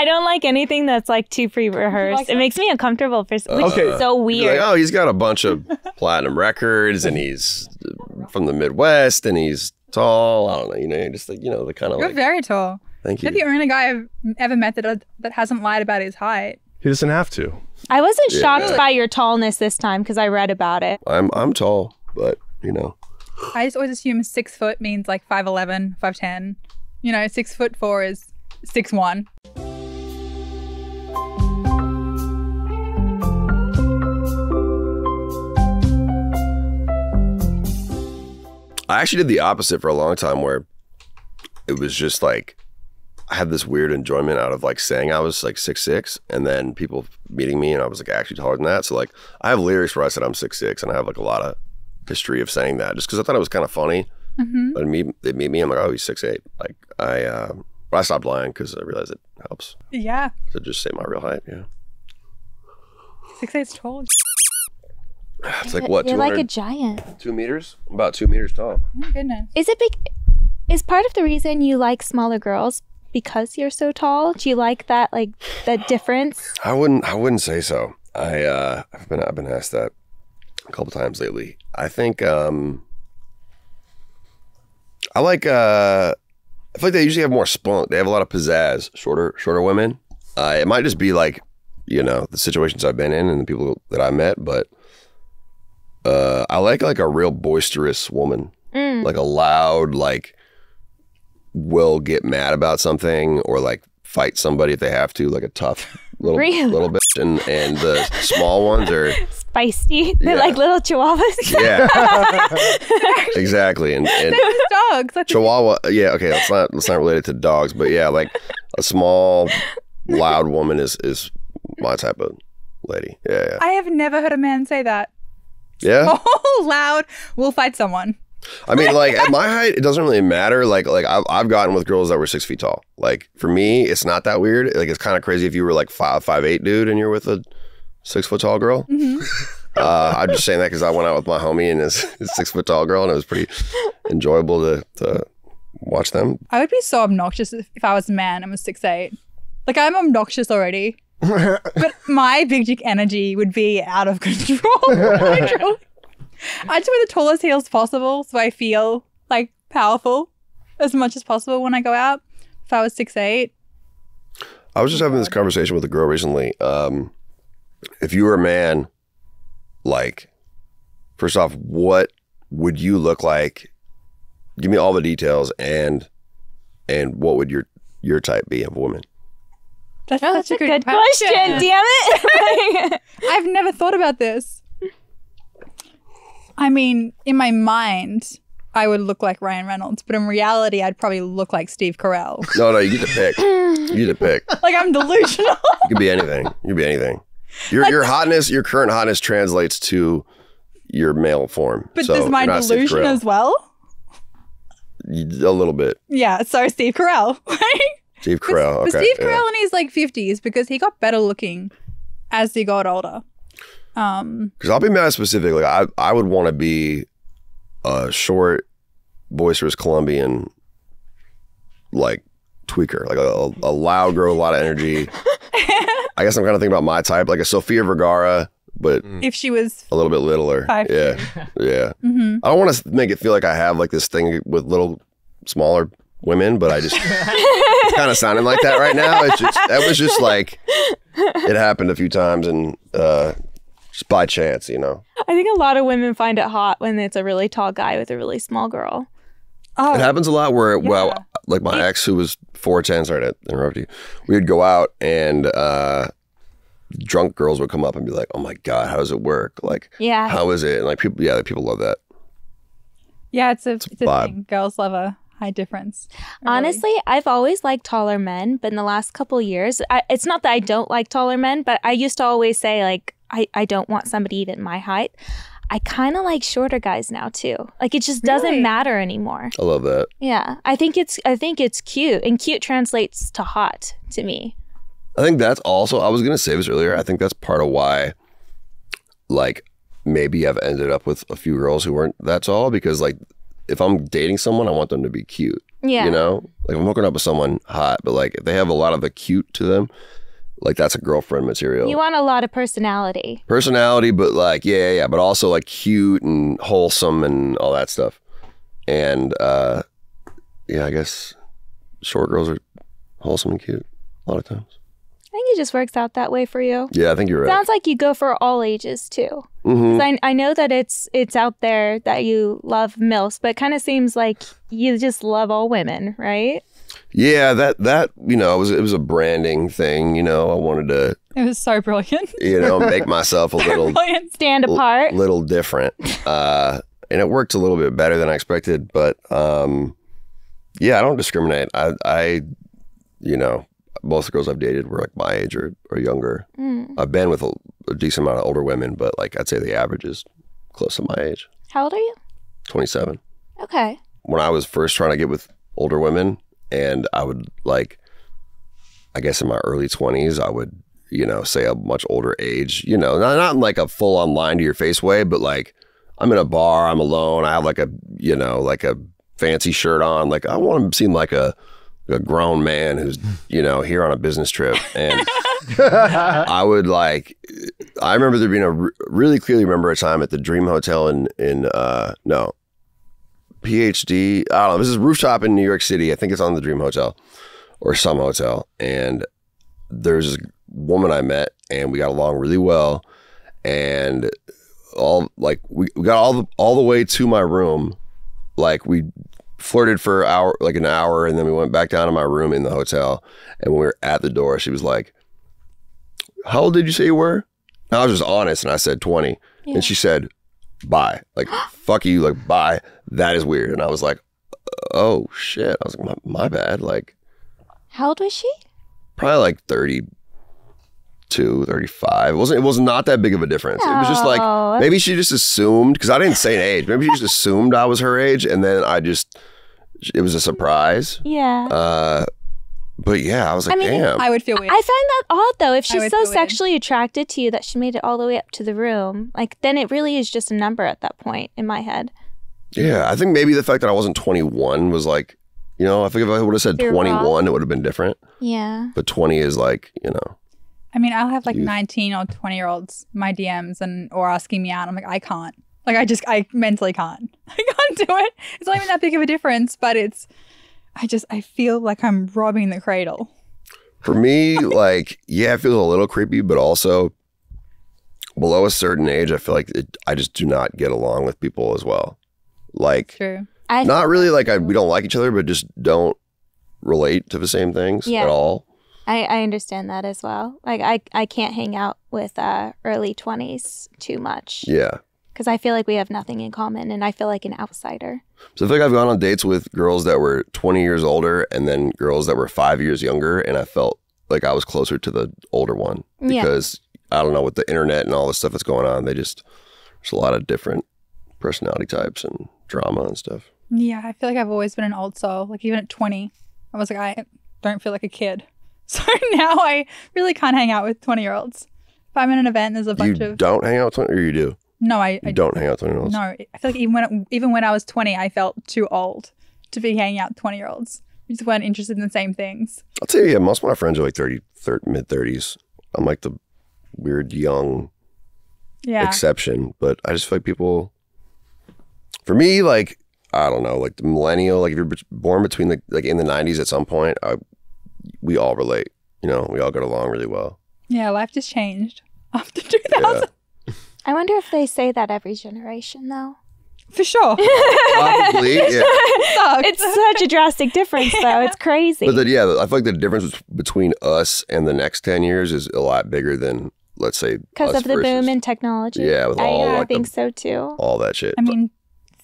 I don't like anything that's like too pre-rehearsed. It makes me uncomfortable, for which is so weird. Like, oh, he's got a bunch of platinum records, and he's from the Midwest, and he's tall. I don't know, you know, just like, you know, the kind of. You're like, very tall. Thank you. You're the only guy I've ever met that hasn't lied about his height. He doesn't have to. I wasn't shocked by your tallness this time because I read about it. I'm tall, but you know. I just always assume 6 foot means like 5'11", 5'10". You know, 6'4" is 6'1". I actually did the opposite for a long time, where it was just like I had this weird enjoyment out of like saying I was like 6'6", and then people meeting me and I was like actually taller than that. So like I have lyrics where I said I'm 6'6", and I have like a lot of history of saying that just because I thought it was kind of funny. Mm-hmm. But they meet me, I'm like, oh, he's 6'8". Like I stopped lying because I realized it helps. Yeah. So just say my real height. Yeah. 6'8" tall. It's like what? You're like a giant. 2 meters? I'm about 2 meters tall. Oh my goodness. Is part of the reason you like smaller girls because you're so tall? Do you like that, like that difference? I wouldn't say so. I've been asked that a couple times lately. I think I feel like they usually have more spunk. They have a lot of pizzazz. Shorter women. It might just be like, you know, the situations I've been in and the people that I met, but. I like a real boisterous woman, like a loud, like will get mad about something or like fight somebody if they have to, like a tough little bitch. And the small ones are spicy. They're like little chihuahuas. Yeah, exactly. And dogs. Chihuahua. Yeah, okay. Let's not relate it to dogs, but yeah, like a small, loud woman is my type of lady. Yeah, yeah. I have never heard a man say that. Yeah. Oh, loud. We'll fight someone. I mean, like at my height, it doesn't really matter. Like I've gotten with girls that were 6 feet tall. Like for me, it's not that weird. Like it's kind of crazy if you were like 5'8" dude and you're with a 6 foot tall girl. Mm-hmm. I'm just saying that because I went out with my homie and his 6 foot tall girl, and it was pretty enjoyable to watch them. I would be so obnoxious if I was a man and was 6'8". Like I'm obnoxious already. But my big dick energy would be out of control. I just wear the tallest heels possible so I feel like powerful as much as possible when I go out. If I was 6'8". I was just having this conversation with a girl recently. If you were a man, like, first off, what would you look like? Give me all the details, and what would your type be of a woman? That's a good question, damn it. I've never thought about this. I mean, in my mind, I would look like Ryan Reynolds, but in reality, I'd probably look like Steve Carell. No, you get to pick. You get to pick. Like, I'm delusional. You could be anything. You could be anything. Your hotness, your current hotness translates to your male form. But so does my delusion as well? A little bit. Yeah, so Steve Carell, right? Steve Carell, okay. But Steve Carell in his like 50s, because he got better looking as he got older. Because I'll be mad specifically. I would want to be a short, boisterous Colombian, like tweaker, like a loud girl, a lot of energy. I guess I'm kind of thinking about my type, like a Sofia Vergara, but if she was a little bit littler, yeah. Mm-hmm. I don't want to make it feel like I have like this thing with little smaller women, but I just it's kind of sounding like that right now. It's just, that was just like, it happened a few times and just by chance, you know. I think a lot of women find it hot when it's a really tall guy with a really small girl. Oh, it happens a lot where, well, like my ex who was 4'10", sorry to interrupt you, we would go out and drunk girls would come up and be like, oh my God, how does it work? Like, how is it? And like people, yeah, people love that. Yeah, it's a thing. Girls love a high difference. Really. Honestly, I've always liked taller men, but in the last couple years, it's not that I don't like taller men, but I used to always say like, I don't want somebody even my height. I kind of like shorter guys now too. Like it just doesn't matter anymore. I love that. Yeah, I think it's cute, and cute translates to hot to me. I think that's also, I was gonna say this earlier, I think that's part of why, like maybe I've ended up with a few girls who weren't that tall, because like if I'm dating someone, I want them to be cute. Yeah. You know? Like, I'm hooking up with someone hot, but, like, if they have a lot of the cute to them, like, that's a girlfriend material. You want a lot of personality. Personality, but, like, yeah. But also, like, cute and wholesome and all that stuff. And, yeah, I guess short girls are wholesome and cute a lot of times. I think it just works out that way for you. Yeah, I think you're right. Sounds like you go for all ages, too. Mm-hmm. I know that it's out there that you love MILFs, but it kind of seems like you just love all women, right? Yeah, that you know, it was a branding thing. You know, I wanted to. It was so brilliant. You know, make myself a little stand apart, little different, and it worked a little bit better than I expected. But yeah, I don't discriminate. I you know, most of the girls I've dated were like my age or younger. Mm. I've been with a decent amount of older women, but like I'd say the average is close to my age. How old are you? 27. Okay. When I was first trying to get with older women, and I would like, I guess in my early 20s, I would, you know, say a much older age, you know, not in like a full on line to your face way, but like I'm in a bar, I'm alone, I have like a, you know, like a fancy shirt on, like I want to seem like a grown man who's, you know, here on a business trip. And I remember there being really clearly remember a time at the Dream Hotel in PhD, I don't know, this is rooftop in New York City. I think it's on the Dream Hotel or some hotel. And there's this woman I met and we got along really well. And all like we got all the way to my room. Like we flirted for an hour and then we went back down to my room in the hotel. And when we were at the door, she was like, "How old did you say you were?" And I was just honest and I said 20. Yeah. And she said, "Bye." Like, fuck you, like, bye. That is weird. And I was like, oh shit. I was like, my bad. Like, how old was she? Probably like 32, 35. It was not that big of a difference. No. It was just like, maybe she just assumed, because I didn't say an age, maybe she just assumed I was her age. And then it was a surprise. Yeah. But yeah, I was like, damn. I would feel weird. I find that odd though. If she's so sexually attracted to you that she made it all the way up to the room, like then it really is just a number at that point in my head. Yeah, I think maybe the fact that I wasn't 21 was like, you know, I think if I would have said 21, it would have been different. Yeah. But 20 is like, you know. I mean, I'll have like 19 or 20-year-olds my DMs or asking me out. I'm like, I can't. Like, I mentally can't. I can't do it. It's not even that big of a difference, but it's, I feel like I'm robbing the cradle. For me, like, yeah, it feels a little creepy, but also below a certain age, I feel like I just do not get along with people as well. Like, true. Not really like we don't like each other, but just don't relate to the same things at all. I understand that as well. Like, I can't hang out with early 20s too much. Yeah. Because I feel like we have nothing in common and I feel like an outsider. So I feel like I've gone on dates with girls that were 20 years older and then girls that were 5 years younger. And I felt like I was closer to the older one because, I don't know, with the internet and all the stuff that's going on, there's a lot of different personality types and drama and stuff. Yeah, I feel like I've always been an old soul. Like even at 20, I was like, I don't feel like a kid. So now I really can't hang out with 20-year-olds. If I'm in an event, there's a bunch of... You don't hang out with 20 or you do? No, I don't hang out with 20-year-olds. No, I feel like even when I was 20, I felt too old to be hanging out with 20-year-olds. We just weren't interested in the same things. I'll tell you, yeah, most of my friends are like mid-30s. I'm like the weird young exception. But I just feel like people... For me, like, I don't know, like the millennial, like if you're born between like in the 90s at some point, we all relate, you know, we all get along really well. Yeah, life just changed after 2000. Yeah. I wonder if they say that every generation though. For sure. Probably, yeah. It's such a drastic difference though, it's crazy. But then, yeah, I feel like the difference between us and the next 10 years is a lot bigger than, let's say, because of the boom in technology. Yeah, with all, like, I think so too. All that shit. I mean,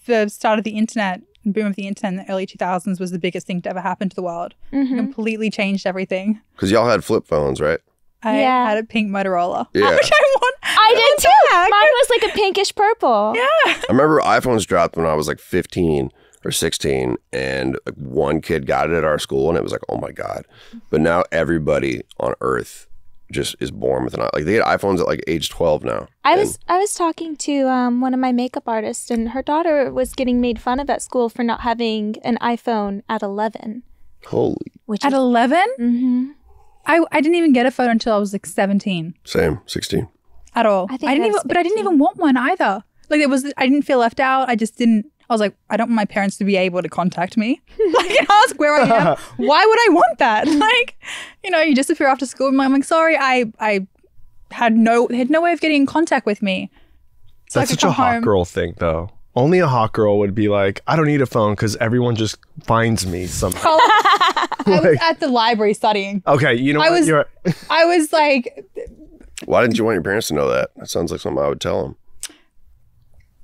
the start of the internet, boom of the internet in the early 2000s was the biggest thing to ever happen to the world. Mm-hmm. Completely changed everything. Because y'all had flip phones, right? I had a pink Motorola. Yeah. Which I did too. Mine was like a pinkish purple. Yeah. I remember iPhones dropped when I was like 15 or 16 and like one kid got it at our school and it was like, oh my God. But now everybody on earth just is born with an iPhone. Like they get iPhones at like age 12 now. I was talking to one of my makeup artists, and her daughter was getting made fun of at school for not having an iPhone at 11. Holy. Which at 11? Mm-hmm. I didn't even get a phone until I was like 17. Same, 16. At all. I didn't even want one either. Like I didn't feel left out. I was like, I don't want my parents to be able to contact me. Like, and ask where I am. Why would I want that? Like, you know, you disappear after school. I'm like, sorry, I had no way of getting in contact with me. So that's such a hot girl thing, though. Only a hot girl would be like, I don't need a phone because everyone just finds me somehow. I was at the library studying. Okay, you know what? I was like... Why didn't you want your parents to know that? That sounds like something I would tell them.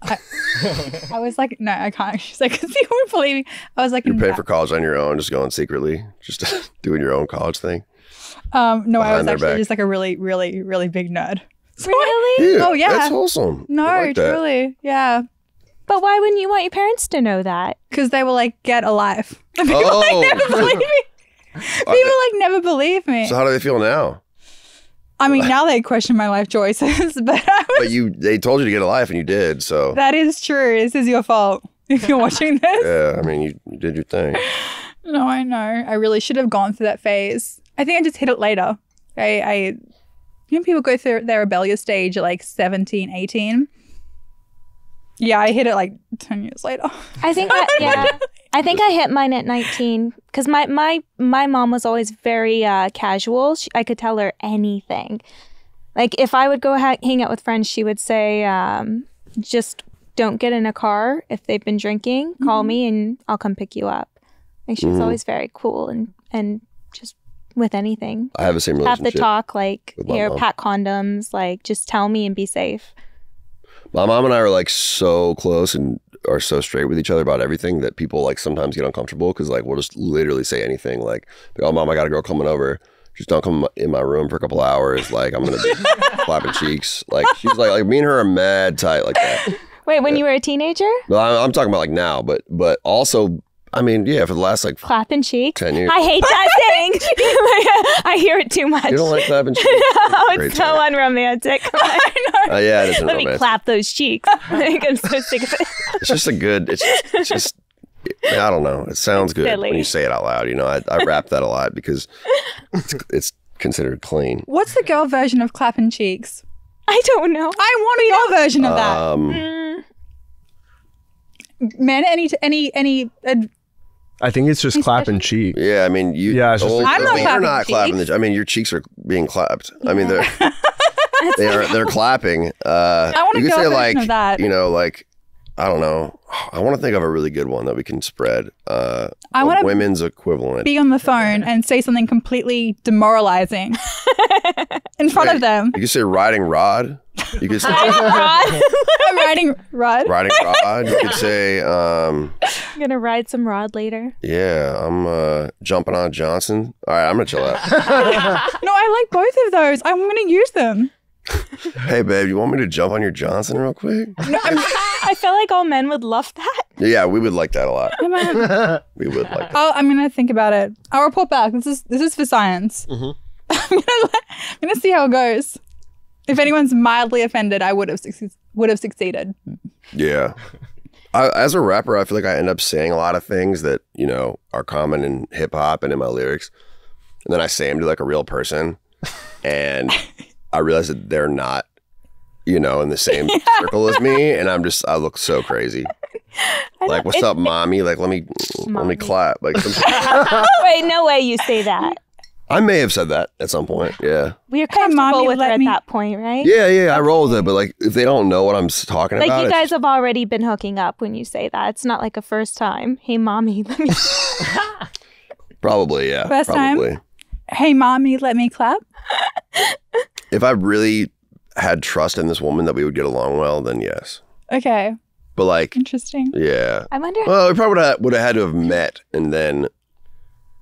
I was like, no, I can't. She's like, you won't believe me. I was like, you pay for college on your own, just going secretly, just doing your own college thing. No, I was actually just like a really, really, really big nerd. So really? Yeah, oh yeah, that's wholesome. No, like truly, that. Yeah. But why wouldn't you want your parents to know that? Because they were like, get a life. And people like never believe me. People like never believe me. So how do they feel now? I mean, now they question my life choices, but they told you to get a life, and you did, so. That is true. This is your fault if you're watching this. Yeah, I mean, you did your thing. No, I know. I really should have gone through that phase. I think I just hit it later. You know, people go through their rebellious stage at like 17, 18. Yeah, I hit it like 10 years later. I think that, yeah. I think I hit mine at 19 because my mom was always very casual. I could tell her anything. Like if I would go hang out with friends, she would say, just don't get in a car if they've been drinking. Mm-hmm. Call me and I'll come pick you up. Like she was always very cool and just with anything. I have the same relationship. Have the talk, like, here, pack condoms, like just tell me and be safe. My mom and I are like so close and are so straight with each other about everything that people like sometimes get uncomfortable because like we'll just literally say anything like, oh mom, I got a girl coming over. Just don't come in my room for a couple hours. Like I'm going to be flapping cheeks. Like she's like me and her are mad tight like that. Wait, when you were a teenager? Well, I'm talking about like now, but also, I mean, yeah, for the last like clapping cheeks. 10 years. I hate that thing. I hear it too much. You don't like clapping cheeks? Oh, it's so unromantic. I know. Yeah, it is unromantic. Let me clap those cheeks. I'm so sick of it. It's just a good. It's just. I don't know. It sounds good when you say it out loud. You know, I rap that a lot because it's considered clean. What's the girl version of clapping cheeks? I don't know. I want your version of that. Man, I think it's just clapping cheeks. Yeah, I mean, you're not clapping. I mean, your cheeks are being clapped. Yeah. I mean, they're clapping. I want to go like of that. You know, like I don't know. I want to think of a really good one that we can spread. I want women's equivalent. Be on the phone and say something completely demoralizing in front of them. You can say riding rod. You could say riding rod. You could say I'm gonna ride some rod later. Yeah, I'm jumping on Johnson. All right, I'm gonna chill out. No, I like both of those. I'm gonna use them. Hey babe, you want me to jump on your Johnson real quick? No, I feel like all men would love that. Yeah, we would like that a lot. We would like that. I'm gonna think about it. I'll report back. This is for science. Mm-hmm. I'm gonna see how it goes. If anyone's mildly offended, I would have succeeded. Yeah. As a rapper, I feel like I end up saying a lot of things that, you know, are common in hip hop and in my lyrics. And then I say them to like a real person. And I realize that they're not, you know, in the same circle as me. And I look so crazy. Like, what's up, mommy? Like, let me clap. Like, wait, no way you say that. I may have said that at some point, yeah. We are comfortable with her at that point, right? Yeah, yeah, okay. I roll with it, but like, if they don't know what I'm talking about. Like, you guys have already been hooking up when you say that. It's not like a first time. Hey, mommy, let me... Probably, yeah. First time? Hey, mommy, let me clap? If I really had trust in this woman that we would get along well, then yes. Okay. But like... Interesting. Yeah. I wonder... Well, we probably would have had to have met, and then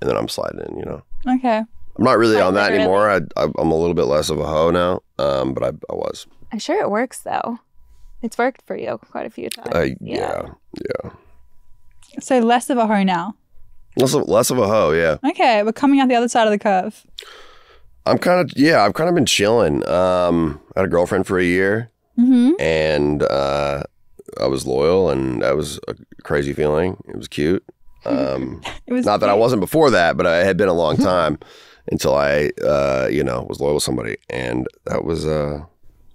I'm sliding in, you know? Okay. I'm not really on that anymore. I'm a little bit less of a hoe now, but I was. I'm sure it works, though. It's worked for you quite a few times. Yeah. So less of a hoe now. Less of a hoe, yeah. Okay, we're coming out the other side of the curve. I've kind of been chilling. I had a girlfriend for a year, and I was loyal, and that was a crazy feeling. It was cute. It was not cute. That I wasn't before that, but I had been a long time until I, you know, was loyal to somebody, and that was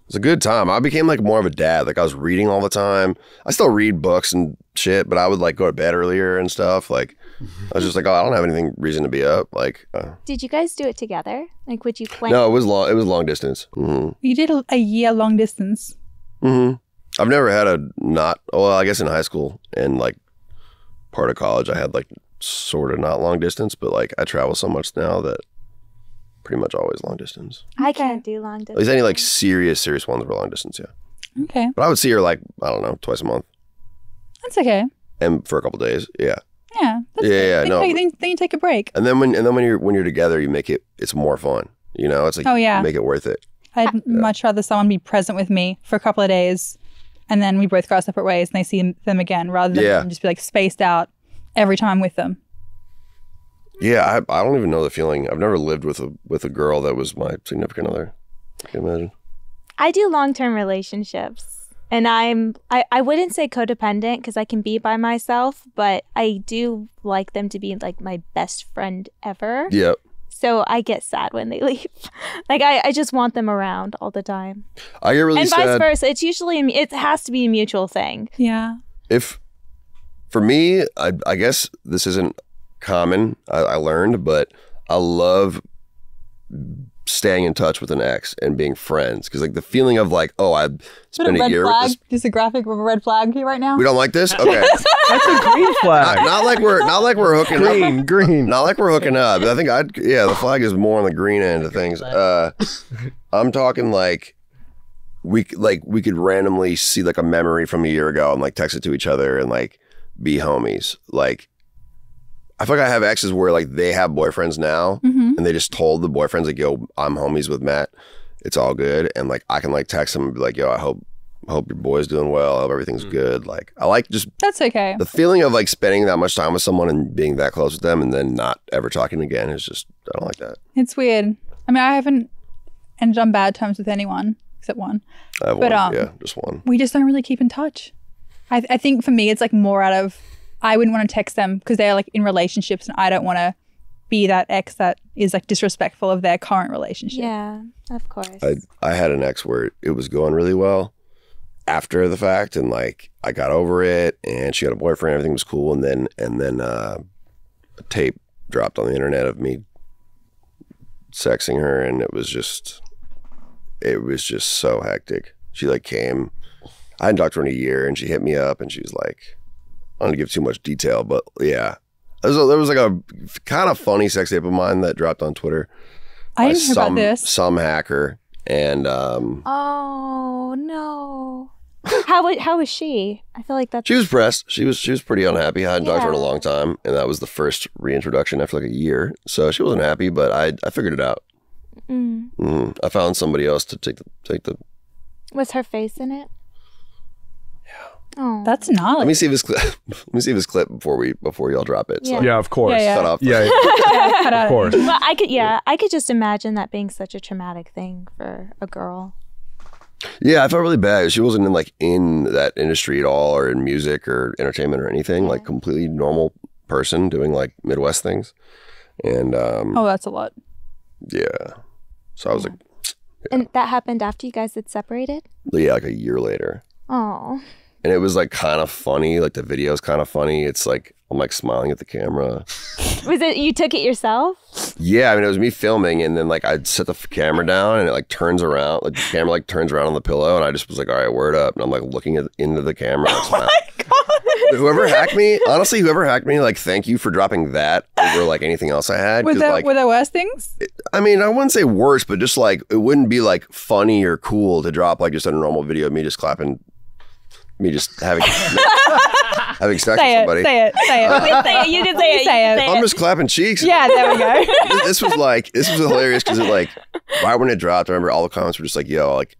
it was a good time. I became like more of a dad. Like I was reading all the time. I still read books and shit, but I would like go to bed earlier and stuff. Like I was just like, oh, I don't have anything reason to be up. Like, did you guys do it together? Like, would you plan? No, it was long. It was long distance. You did a year long distance. I've never had a not. Well, I guess in high school and like part of college, I had like sort of not long distance, but like I travel so much now that. Pretty much always long distance. I can't do long distance. At least any like serious ones were long distance, yeah. Okay. But I would see her like, I don't know, twice a month. That's okay. And for a couple days, yeah. Yeah. That's good. No. Then you take a break. And then when you're together, you make it's more fun. You know, it's like you make it worth it. I'd much rather someone be present with me for a couple of days, and then we both go our separate ways, and I see them again rather than them just be like spaced out every time with them. Yeah, I don't even know the feeling. I've never lived with a girl that was my significant other. I can imagine. I do long-term relationships, and I wouldn't say codependent because I can be by myself, but I do like them to be like my best friend ever. Yep. So I get sad when they leave. Like I just want them around all the time. I get really sad. And vice versa. It's usually it has to be a mutual thing. Yeah. If for me, I guess this isn't common, I learned, but I love staying in touch with an ex and being friends because like the feeling of like, oh, I spent a year with this. Just a graphic with a red flag here right now. We don't like this. Okay. That's a green flag. Not like we're hooking green, up. Green. Not like we're hooking up. I think the flag is more on the green end of things. I'm talking like we could randomly see like a memory from a year ago and like text it to each other and like be homies. Like I feel like I have exes where like they have boyfriends now and they just told the boyfriends like, yo, I'm homies with Matt. It's all good. And like I can like text them and be like, yo, I hope your boy's doing well. I hope everything's good. Like I like just that's okay. The feeling of like spending that much time with someone and being that close with them and then not ever talking again is just, I don't like that. It's weird. I mean, I haven't ended on bad terms with anyone except one. I have just one. We just don't really keep in touch. I think for me, it's like more out of I wouldn't want to text them because they're like in relationships and I don't want to be that ex that is like disrespectful of their current relationship. Yeah, of course. I had an ex where it was going really well after the fact and like I got over it and she had a boyfriend, everything was cool. And then a tape dropped on the internet of me sexing her and it was just so hectic. She like came, I hadn't talked to her in a year and she hit me up and she was like, I don't want to give too much detail, but yeah. There was like a kind of funny sex tape of mine that dropped on Twitter. I didn't hear about this. Some hacker. And oh no. How was she? I feel like that's... She was pressed. She was pretty unhappy. I hadn't talked to her in a long time. And that was the first reintroduction after like a year. So she wasn't happy, but I figured it out. I found somebody else to take the... Was her face in it? Oh, that's knowledge. Let me see this clip before y'all drop it. Yeah, so yeah, of course. Yeah, yeah. Cut off. Yeah, yeah. Yeah, cut out. Of course. Well, I could just imagine that being such a traumatic thing for a girl. Yeah, I felt really bad. She wasn't in that industry at all, or in music, or entertainment, or anything. Yeah. Like completely normal person doing like Midwest things. And oh, that's a lot. Yeah. So I was like, yeah. And that happened after you guys had separated. Yeah, like a year later. Oh. And it was like kind of funny. Like the video's kind of funny. It's like I'm like smiling at the camera. Was it you took it yourself? Yeah, I mean it was me filming, and then like I'd set the camera down, and it like turns around. Like the camera like turns around on the pillow, and I just was like, all right, word up. And I'm like looking into the camera. Oh my God. Honestly, whoever hacked me, like thank you for dropping that over like anything else I had. Were there worse things? I mean, I wouldn't say worse, but just like it wouldn't be like funny or cool to drop like just a normal video of me just clapping. Me just having sex with somebody. Say it. You can say it. I'm just clapping cheeks. Yeah, there we go. This was hilarious because it like right when it dropped, I remember all the comments were just like, "Yo, like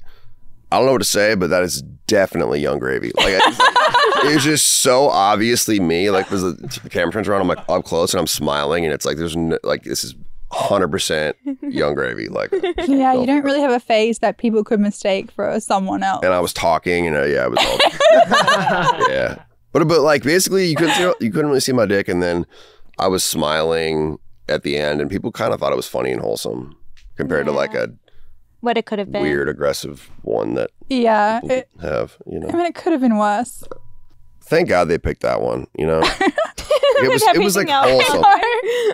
I don't know what to say, but that is definitely Yung Gravy." Like it was just so obviously me. Like the camera turns around, I'm like up close and I'm smiling, and it's like there's no, like this is 100% Yung Gravy. Like, yeah, you don't really have a face that people could mistake for someone else. And I was talking, and yeah, it was all yeah. But like basically, you couldn't really see my dick, and then I was smiling at the end, and people kind of thought it was funny and wholesome compared to like a what it could have been weird, aggressive one that you know. I mean, it could have been worse. Thank God they picked that one, you know. it was like wholesome. Like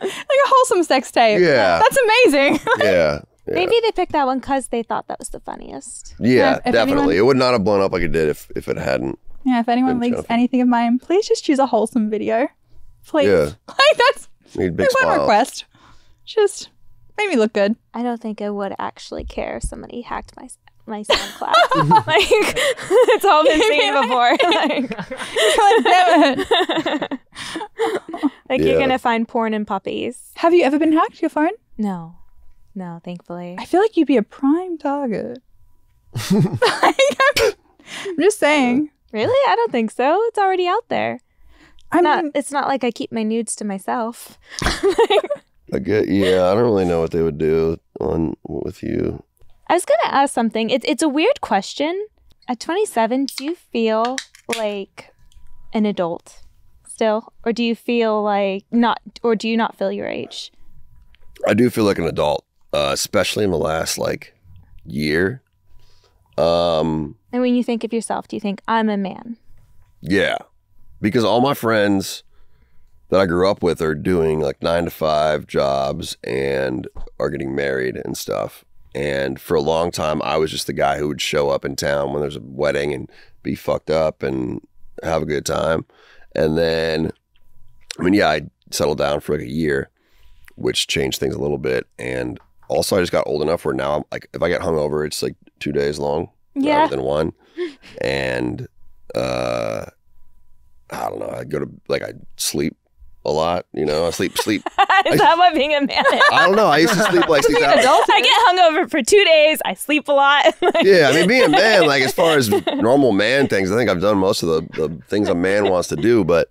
a wholesome sex tape. Yeah. That's amazing. yeah. Maybe they picked that one because they thought that was the funniest. Yeah, definitely. It would not have blown up like it did if it hadn't. Yeah, if anyone leaks anything of mine, please just choose a wholesome video. Please. Yeah. Like that's one request. Just made me look good. I don't think I would actually care if somebody hacked my SoundCloud. Like it's all been seen before. Like you're gonna find porn and puppies. Have you ever been hacked, your phone? No, thankfully. I feel like you'd be a prime target. I'm just saying. Really? I don't think so. It's already out there. It's not like I keep my nudes to myself. I don't really know what they would do with you. I was gonna ask something. It's a weird question. At 27, do you feel like an adult still, or do you feel like not, or do you not feel your age? I do feel like an adult, especially in the last like year. And when you think of yourself, do you think I'm a man? Yeah, because all my friends that I grew up with are doing like 9-to-5 jobs and are getting married and stuff. And for a long time, I was just the guy who would show up in town when there's a wedding and be fucked up and have a good time. And then, I mean, yeah, I settled down for like a year, which changed things a little bit. And also, I just got old enough where now, I'm like, if I get hungover, it's like 2 days long rather than one. And I don't know. I go to like I sleep a lot, you know. I sleep. Is that what being a man is? I don't know. I used to sleep like 6 hours. I get hungover for 2 days. I sleep a lot. Yeah, I mean, being a man, like as far as normal man things, I think I've done most of the things a man wants to do. But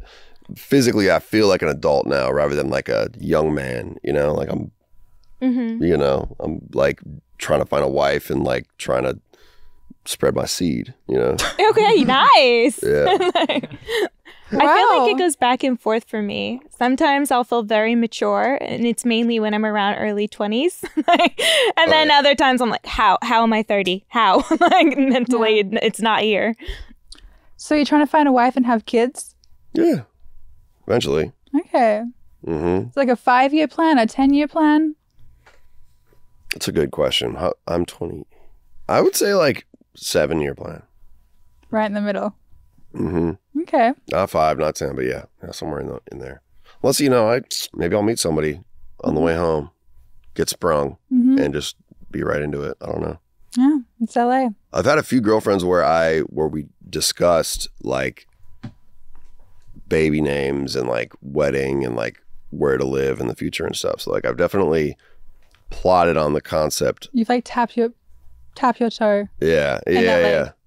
physically, I feel like an adult now rather than like a young man. You know, like I'm, you know, I'm like trying to find a wife and like trying to spread my seed. You know. Okay, nice. Yeah. Wow. I feel like it goes back and forth for me. Sometimes I'll feel very mature, and it's mainly when I'm around early 20s. And then other times I'm like, how am I 30? How? Like mentally, it's not here. So you're trying to find a wife and have kids? Yeah, eventually. Okay. It's like a 5-year plan, a 10-year plan? That's a good question. I'm 20. I would say like 7-year plan. Right in the middle. Okay. Not 5, not 10, but yeah, somewhere in there. Unless, you know, maybe I'll meet somebody on the way home, get sprung, and just be right into it. I don't know. Yeah, it's LA. I've had a few girlfriends where we discussed like baby names and like wedding and like where to live in the future and stuff. So like I've definitely plotted on the concept. You've like tapped your toe. Yeah.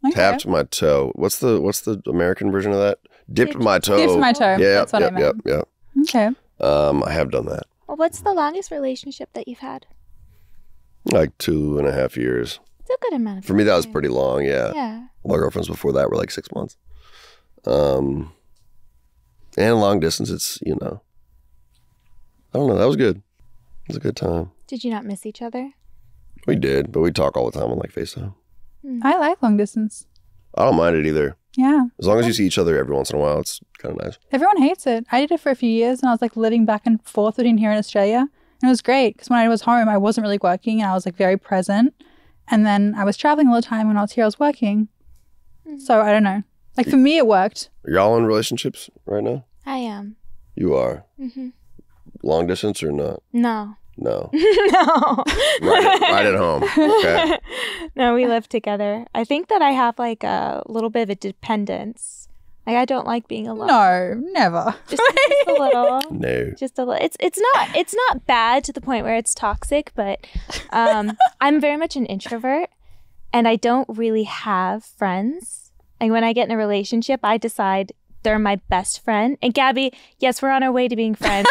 Okay. Tapped my toe. What's the American version of that? Dipped my toe. Dipped my toe. Yeah, that's what I meant. Yep. Okay. I have done that. Well, what's the longest relationship that you've had? Like 2.5 years. It's a good amount of time. For me, that was pretty long. Yeah. Yeah. My girlfriends before that were like 6 months. And long distance, it's you know. I don't know. That was good. It was a good time. Did you not miss each other? We did, but we talk all the time on like FaceTime. I like long distance. I don't mind it either. Yeah. As long as you see each other every once in a while, it's kind of nice. Everyone hates it. I did it for a few years and I was like living back and forth between here in Australia. And it was great because when I was home, I wasn't really working and I was like very present. And then I was traveling all the time. When I was here, I was working. So I don't know. Like for me, it worked. Are y'all in relationships right now? I am. You are? Long distance or not? No. No. Right at home. Okay. No, we live together. I think that I have like a little bit of a dependence. Like I don't like being alone. No, never. Just a little. No. Just a little. It's not bad to the point where it's toxic, but I'm very much an introvert and I don't really have friends. And when I get in a relationship, I decide they're my best friend. And Gabby, yes, we're on our way to being friends.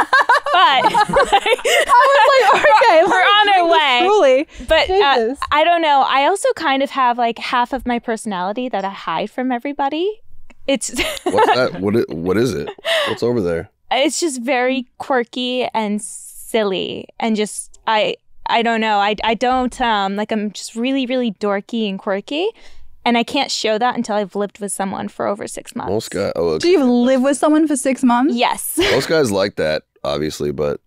I was like, okay, we're on our way. Truly. But I don't know. I also kind of have like half of my personality that I hide from everybody. It's what's that? What is it? What's over there? It's just very quirky and silly, and just I don't know. I don't like, I'm just really, really dorky and quirky. And I can't show that until I've lived with someone for over 6 months. Most guys, oh, okay. Do you live with someone for 6 months? Yes. Most guys like that, obviously, but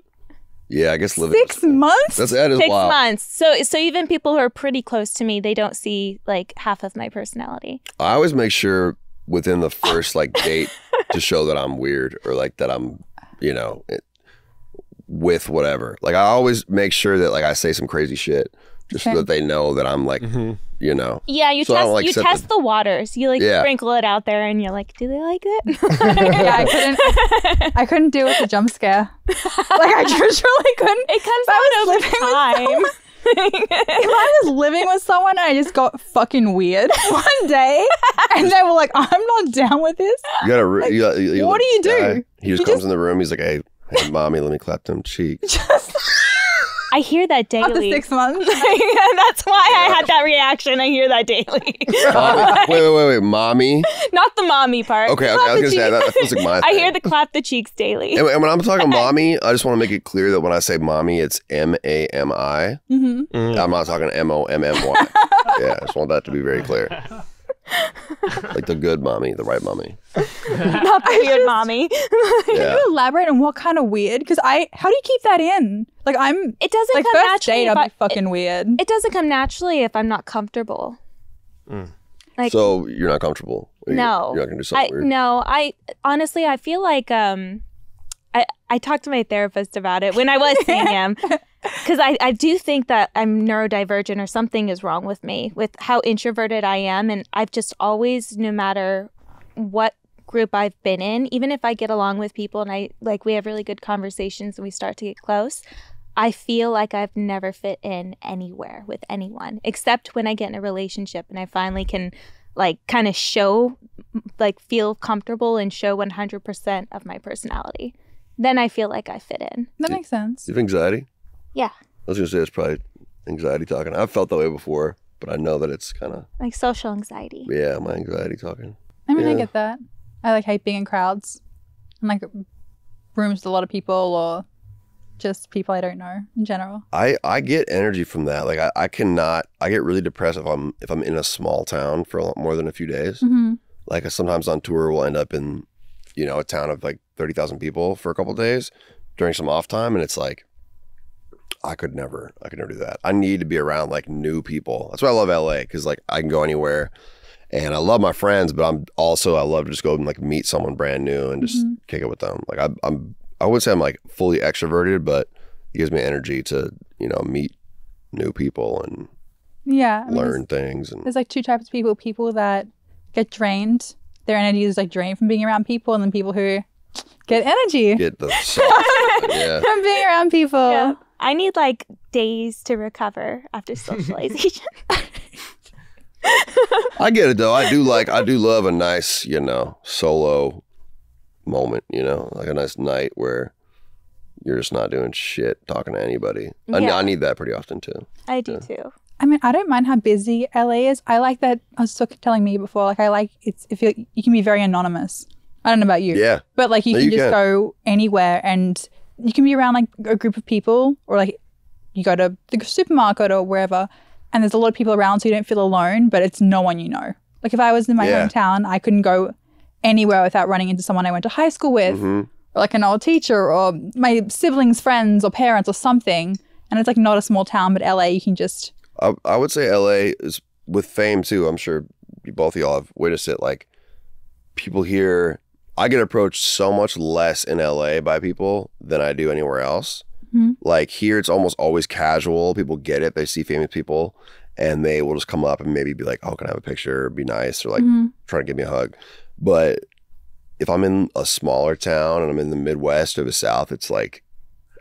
yeah, I guess living 6 months. That is 6 months. So even people who are pretty close to me, they don't see like half of my personality. I always make sure within the first like date to show that I'm weird or like that I'm, you know, with whatever. Like I always make sure that like I say some crazy shit. Just so that they know that I'm like, you know. Yeah, you so test, like, you test the waters. You like sprinkle it out there and you're like, do they like it? Yeah, I couldn't do it with a jump scare. Like I just really couldn't. It comes out over time. If I was living with someone and I just got fucking weird one day and they were like, I'm not down with this. You gotta like, you what do you do? He just comes in the room. He's like, hey, mommy, let me clap them cheeks. I hear that daily. After 6 months. That's why I had that reaction. I hear that daily. Wait. Mommy? Not the mommy part. Okay. I was going to say that feels like my thing. I hear the clap the cheeks daily. And when I'm talking mommy, I just want to make it clear that when I say mommy, it's M-A-M-I. I'm not talking M-O-M-M-Y. Yeah, I just want that to be very clear. Like the good mommy, the right mommy. Not the weird mommy. Can you elaborate on what kind of weird? Because how do you keep that in? Like I'm, it doesn't like come first naturally. Date, I'll be fucking weird. It doesn't come naturally if I'm not comfortable. Like, so you're not comfortable. No, you're not gonna do something weird. No, I honestly, I feel like I talked to my therapist about it when I was seeing him. Because I do think that I'm neurodivergent or something is wrong with me with how introverted I am. And I've just always, no matter what group I've been in, even if I get along with people and we have really good conversations and we start to get close, I feel like I've never fit in anywhere with anyone, except when I get in a relationship and I finally can like kind of show, like feel comfortable and show 100% of my personality. Then I feel like I fit in. That makes sense. You have anxiety? Yeah. I was going to say it's probably anxiety talking. I've felt that way before, but I know that it's kind of... like social anxiety. Yeah, my anxiety talking. I mean, yeah. I get that. I like hate being in crowds and like rooms with a lot of people or just people I don't know in general. I get energy from that. Like I get really depressed if I'm in a small town for a lot more than a few days. Like sometimes on tour we'll end up in, you know, a town of like 30,000 people for a couple of days during some off time, and it's like... I could never do that. I need to be around like new people. That's why I love LA, because like I can go anywhere and I love my friends, but I love to just go and like meet someone brand new and just kick it with them. Like I would say I'm like fully extroverted, but it gives me energy to, you know, meet new people and learn things. And there's like two types of people. People that get drained, their energy is like drained from being around people, and then people who get energy. Get the stuff from being around people. Yeah. I need like days to recover after socialization. I get it though. I do love a nice, you know, solo moment, you know, like a nice night where you're just not doing shit, talking to anybody. I need that pretty often too. I do too. I mean, I don't mind how busy LA is. I like that. I was telling me before, like I like you can be very anonymous. I don't know about you. Yeah. But like you can just go anywhere and you can be around like a group of people, or like you go to the supermarket or wherever and there's a lot of people around, so you don't feel alone, but it's no one you know. Like if I was in my hometown, I couldn't go anywhere without running into someone I went to high school with, or like an old teacher or my siblings' friends or parents or something. And it's like not a small town, but LA you can just... I would say LA is, with fame too, I'm sure both of y'all have witnessed it, like people here... I get approached so much less in LA by people than I do anywhere else. Like here, it's almost always casual. People get it. They see famous people and they will just come up and maybe be like, oh, can I have a picture? Or be nice, or like try to give me a hug. But if I'm in a smaller town and I'm in the Midwest or the South, it's like,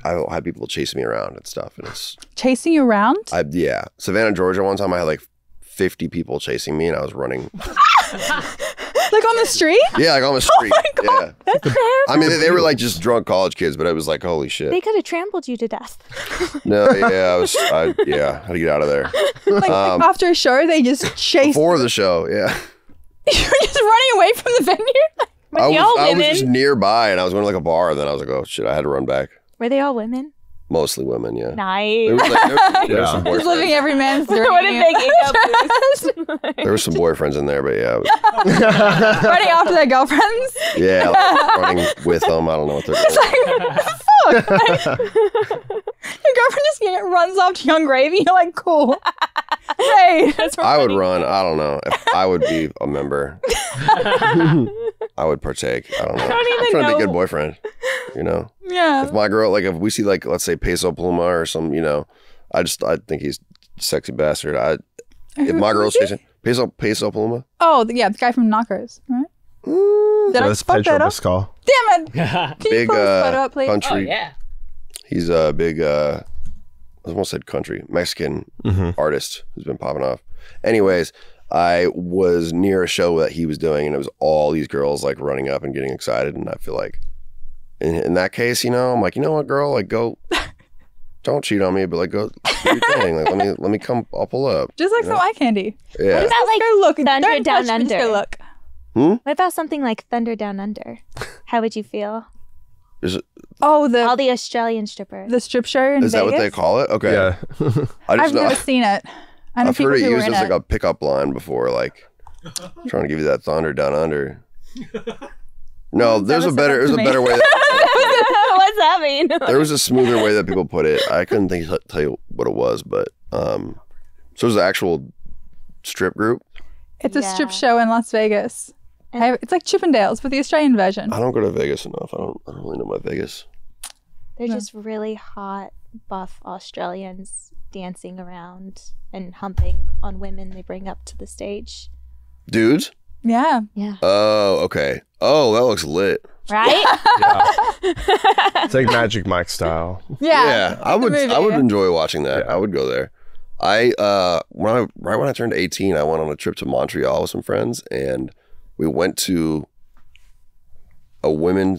I don't have people chasing me around and stuff. And it's... Chasing you around? Yeah. Savannah, Georgia, one time I had like 50 people chasing me and I was running. Like on the street? Yeah, like on the street. Oh my God. Yeah. That's I mean, they were like just drunk college kids, but I was like, holy shit. They could have trampled you to death. No, yeah, I had to get out of there. Like after a show, they just chased. Before the show, yeah. You were just running away from the venue? I was just nearby, and I was going to like a bar, and then I was like, oh shit, I had to run back. Were they all women? Mostly women, yeah. Nice. There was like, there was living every man's dream. What did they eat up? There were some boyfriends in there, but yeah. Running after their girlfriends? Yeah, like running with them. I don't know what they're doing. It's like, what the fuck? Like, your girlfriend just runs off to Yung Gravy. You're like, cool. Hey, I would run. I don't know. If I would be a member. I would partake. I don't know. I'm trying to be a good boyfriend, you know? Yeah. If my girl, like if we see like, let's say Peso Pluma or some, you know, I think he's a sexy bastard. If my girl's chasing Peso Pluma. Oh, yeah. The guy from Knockers, right? Did I fuck that up? Damn it. Big country. Oh, yeah. He's a big, I almost said country, Mexican artist who's been popping off. Anyways, I was near a show that he was doing, and it was all these girls like running up and getting excited. And I feel like in that case, you know, I'm like, you know what, girl, like go, don't cheat on me, but like go do your thing. Like let me come, I'll pull up. Just like some eye candy. Yeah. What about like Thunder Down Under? Look. Hmm? What about something like Thunder Down Under? How would you feel? Is it, all the Australian strippers. The strip show in Vegas? Is that what they call it? Okay. Yeah. I've never seen it. I've heard it used as like a pickup line before, like trying to give you that thunder down under. No, there's a better way. What's that mean? There was a smoother way that people put it. I couldn't tell you what it was, but so it was an actual strip group. It's a strip show in Las Vegas. It's like Chippendales, but the Australian version. I don't go to Vegas enough. I don't really know my Vegas. They're just really hot, buff Australians dancing around and humping on women they bring up to the stage. Dudes? Yeah. Yeah. Oh, okay. Oh, that looks lit. Right? Yeah. It's like Magic Mike style. Yeah. Yeah. I would enjoy watching that. Yeah. I would go there. Right when I turned 18, I went on a trip to Montreal with some friends, and we went to a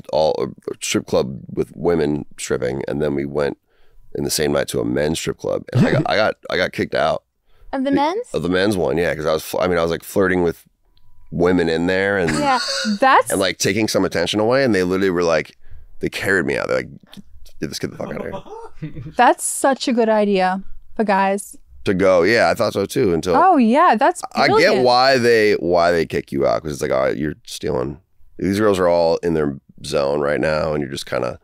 strip club with women stripping, and then we went in the same night to a men's strip club, and I got kicked out of the men's one, yeah, because I was like flirting with women in there, and yeah, and like taking some attention away, and they literally were like, they carried me out. They're like, let's get the fuck out of here. That's such a good idea for guys. To go, yeah, I thought so too. Until that's brilliant. I get why they kick you out, because it's like, all right, you're stealing. These girls are all in their zone right now, and you're just kind of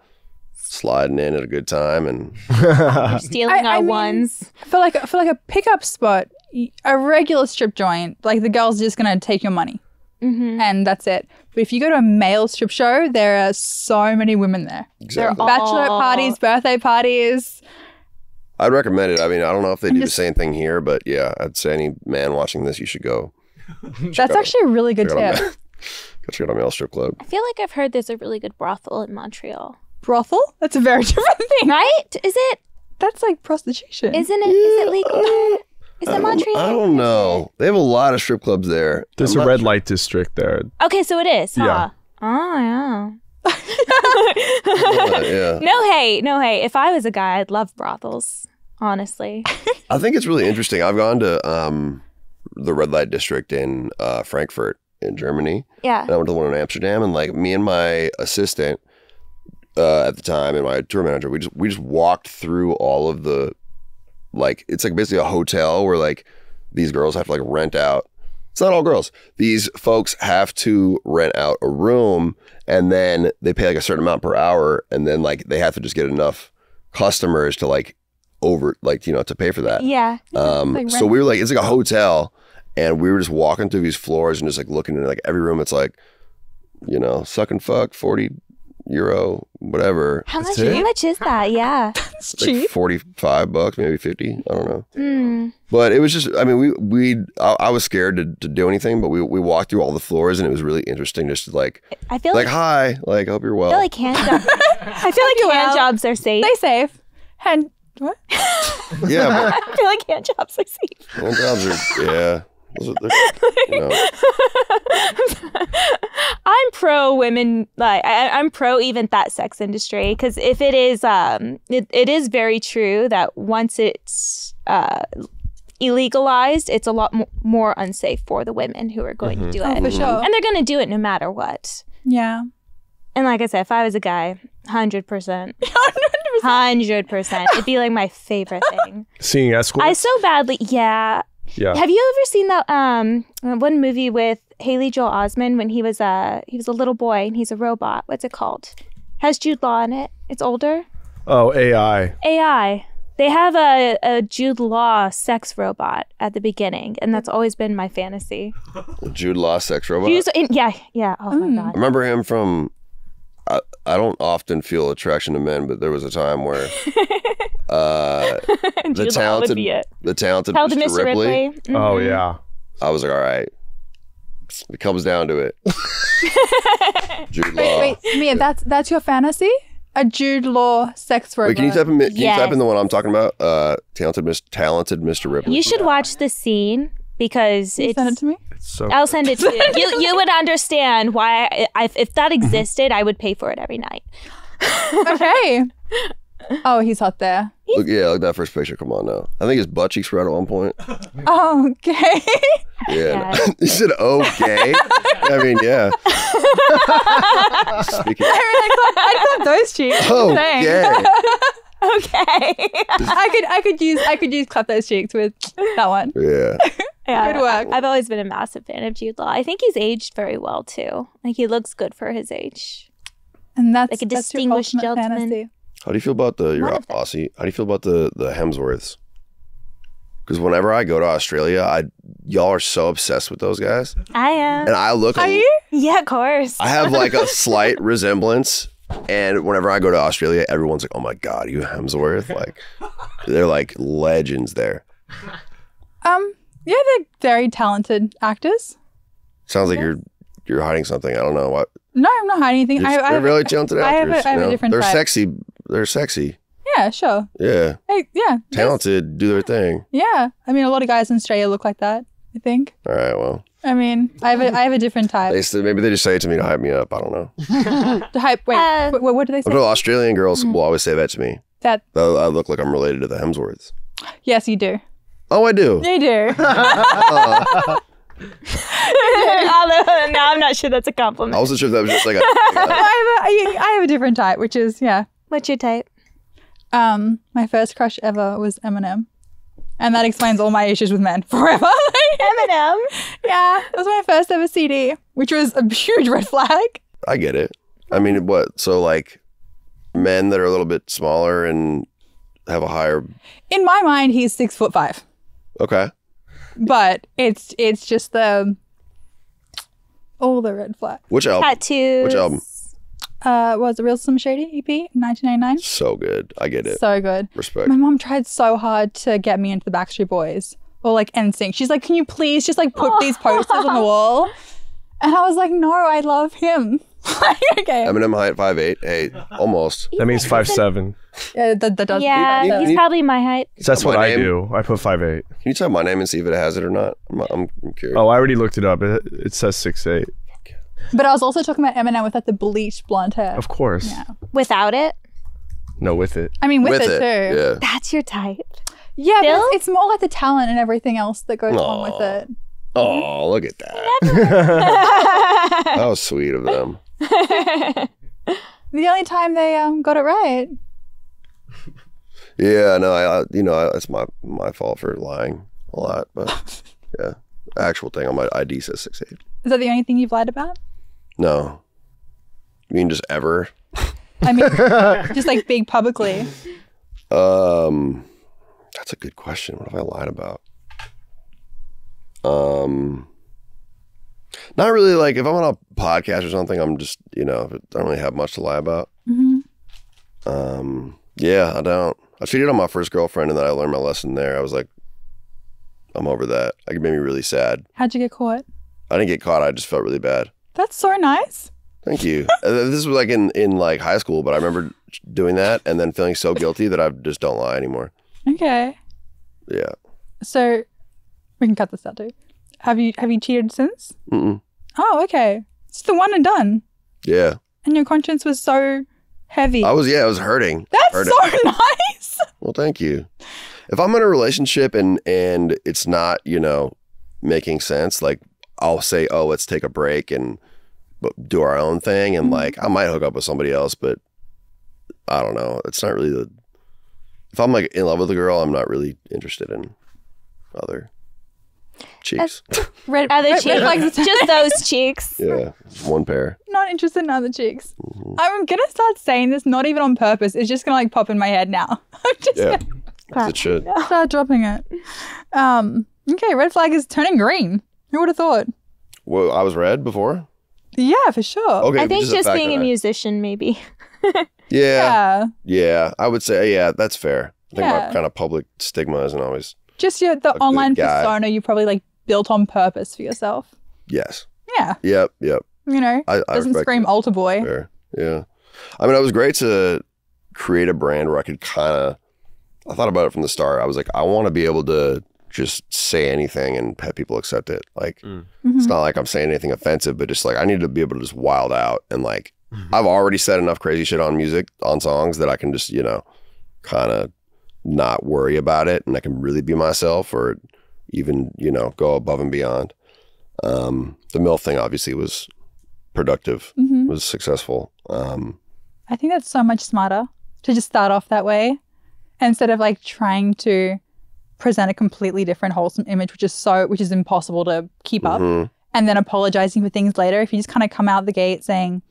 sliding in at a good time and stealing our ones. For like a pickup spot, a regular strip joint, like the girls are just gonna take your money, and that's it. But if you go to a male strip show, there are so many women there. Exactly. There are bachelorette parties, birthday parties. I'd recommend it. I mean, I don't know if they do the same thing here, but yeah, I'd say any man watching this, you should go. That's actually a really good tip. Go check out a male strip club. I feel like I've heard there's a really good brothel in Montreal. Brothel? That's a very different thing. Right? Is it? That's like prostitution. Isn't it? Yeah, is it legal? Is it Montreal? I don't know. They have a lot of strip clubs there. There's a red light district there. Okay, so it is, huh? Yeah. Oh, yeah. Yeah. No, hey. If I was a guy, I'd love brothels. Honestly, I think it's really interesting. I've gone to the red light district in Frankfurt in Germany. Yeah. And I went to the one in Amsterdam, and like me and my assistant at the time and my tour manager, we just walked through all of the, like, it's like basically a hotel where like these girls have to like rent out. It's not all girls. These folks have to rent out a room, and then they pay like a certain amount per hour, and then like they have to just get enough customers to like to pay for that. Yeah. So we were like, it's like a hotel, and we were just walking through these floors and just like looking at like every room. It's like, you know, suck and fuck, €40, whatever. How much is that? Yeah. It's like cheap. $45, maybe 50. I don't know. Mm. But it was just, I mean, I was scared to do anything, but we walked through all the floors, and it was really interesting just to like, I feel like hi, like hope you're well. I feel like hand jobs. I feel like hand jobs are safe. They safe. Hand what? Yeah. But I feel like hand jobs are safe. Hand jobs are, yeah. You know. I'm pro women. Like I'm pro even that sex industry, because if it is, it is very true that once it's illegalized, it's a lot more unsafe for the women who are going to do it. Oh, for sure. And they're going to do it no matter what. Yeah. And like I said, if I was a guy, 100%. 100%. It'd be like my favorite thing. Seeing escorts? I so badly, yeah. Yeah. Have you ever seen that one movie with Haley Joel Osment when he was a little boy and he's a robot? What's it called? Has Jude Law in it? It's older. Oh, AI. AI. They have a Jude Law sex robot at the beginning, and that's always been my fantasy. Jude Law sex robot? Yeah. Oh my God. I remember him from. I don't often feel attraction to men, but there was a time where the talented Mr. Ripley. Mm-hmm. Oh yeah, I was like, all right. It comes down to it. Jude Law. Wait, Mia, that's your fantasy? A Jude Law sex robot. Wait, can you type in the one I'm talking about? Talented Mr. Ripley. You should watch the scene. Because you send it to me. I'll send it to you. You would understand why if that existed, I would pay for it every night. Okay. Oh, he's hot there. Look that first picture. Come on now. I think his butt cheeks were out at one point. Okay. Yeah. You said okay. I mean, yeah. Speaking. I clapped those cheeks. Oh, yeah. Okay. I could use clap those cheeks with that one. Yeah. Yeah. Good work. I've always been a massive fan of Jude Law. I think he's aged very well too. Like he looks good for his age. And that's like a distinguished gentleman. Fantasy. How do you feel about your Aussie? How do you feel about the Hemsworths? Because whenever I go to Australia, y'all are so obsessed with those guys. I am. And I look. Are you? Yeah, of course. I have like a slight resemblance. And whenever I go to Australia, everyone's like, oh my God, you Hemsworth? Like, they're like legends there. Yeah, they're very talented actors. Sounds like you're hiding something. I don't know what. No, I'm not hiding anything. They're really talented actors. I have a different type. They're sexy. Yeah, sure. Yeah. Talented, do their thing. Yeah. I mean, a lot of guys in Australia look like that, I think. All right, well. I mean, I have a different type. Maybe they just say it to me to hype me up. I don't know. To hype, wait, what do they say? Australian girls will always say that to me. That I look like I'm related to the Hemsworths. Yes, you do. Oh, I do? You do. Although, no, I'm not sure that's a compliment. I wasn't sure if that was just like a... I have a different type, which is, yeah. What's your type? My first crush ever was Eminem. And that explains all my issues with men forever. Eminem. Yeah. It was my first ever CD, which was a huge red flag. I get it. I mean, what? So like men that are a little bit smaller and have a higher. In my mind, he's 6'5". Okay. But it's just all the red flags. Which album? Tattoos. Which album? Was the Real Slim Shady EP in 1999. So good. I get it. So good. Respect. My mom tried so hard to get me into the Backstreet Boys or like NSYNC. She's like, can you please just like put these posters on the wall? And I was like, no, I love him. Okay. Eminem height 5'8". Hey, almost. That means 5'7". Yeah, that does. Yeah, he's probably my height. That's what I do. I put 5'8". Can you type my name and see if it has it or not? I'm curious. Oh, I already looked it up. It says 6'8". But I was also talking about Eminem with like the bleached blonde hair. Of course. Yeah. Without it? No, with it. I mean, with it too. Yeah. That's your type. Yeah, Bill? But it's more like the talent and everything else that goes on with it. Oh, look at that. How sweet of them. The only time they got it right. Yeah, no, it's my fault for lying a lot, but yeah. Actual thing on my ID says 6'8". Is that the only thing you've lied about? No. You mean just ever? I mean, just like big publicly. That's a good question. What have I lied about? Not really. Like if I'm on a podcast or something, I'm just, I don't really have much to lie about. Mm-hmm. Yeah, I don't. I cheated on my first girlfriend and then I learned my lesson there. I was like, I'm over that. It made me really sad. How'd you get caught? I didn't get caught. I just felt really bad. That's so nice. Thank you. This was like in like high school, but I remember doing that and then feeling so guilty that I just don't lie anymore. Okay. Yeah. So we can cut this out too. Have you cheated since? Mm-mm. Oh, okay. It's the one and done. Yeah. And your conscience was so heavy. I was hurting. That's so nice. Well, thank you. If I'm in a relationship and it's not, making sense, like I'll say, oh, let's take a break and do our own thing. And like, I might hook up with somebody else, but I don't know. It's not really if I'm like in love with a girl, I'm not really interested in other cheeks. Other cheeks, like just those cheeks. Yeah, one pair. Not interested in other cheeks. Mm-hmm. I'm gonna start saying this, not even on purpose. It's just gonna like pop in my head now. I'm just gonna, it should. Start dropping it. Okay, red flag is turning green. Who would have thought? Well, I was red before. Yeah, for sure. Okay, I think just being a musician, maybe. Yeah. I would say, yeah, that's fair. I think my kind of public stigma isn't always. Just the online persona you probably like built on purpose for yourself. Yes. Yeah. Yep. I doesn't scream altar boy. Fair. Yeah. I mean, it was great to create a brand where I could I thought about it from the start. I was like, I want to be able to just say anything and have people accept it. Like, it's not like I'm saying anything offensive, but just like, I need to be able to just wild out and like, I've already said enough crazy shit on songs that I can just, kind of not worry about it, and I can really be myself or even, go above and beyond. The MILF thing obviously was productive, was successful. I think that's so much smarter to just start off that way instead of like trying to present a completely different wholesome image, which is impossible to keep up, and then apologizing for things later. If you just kind of come out the gate saying,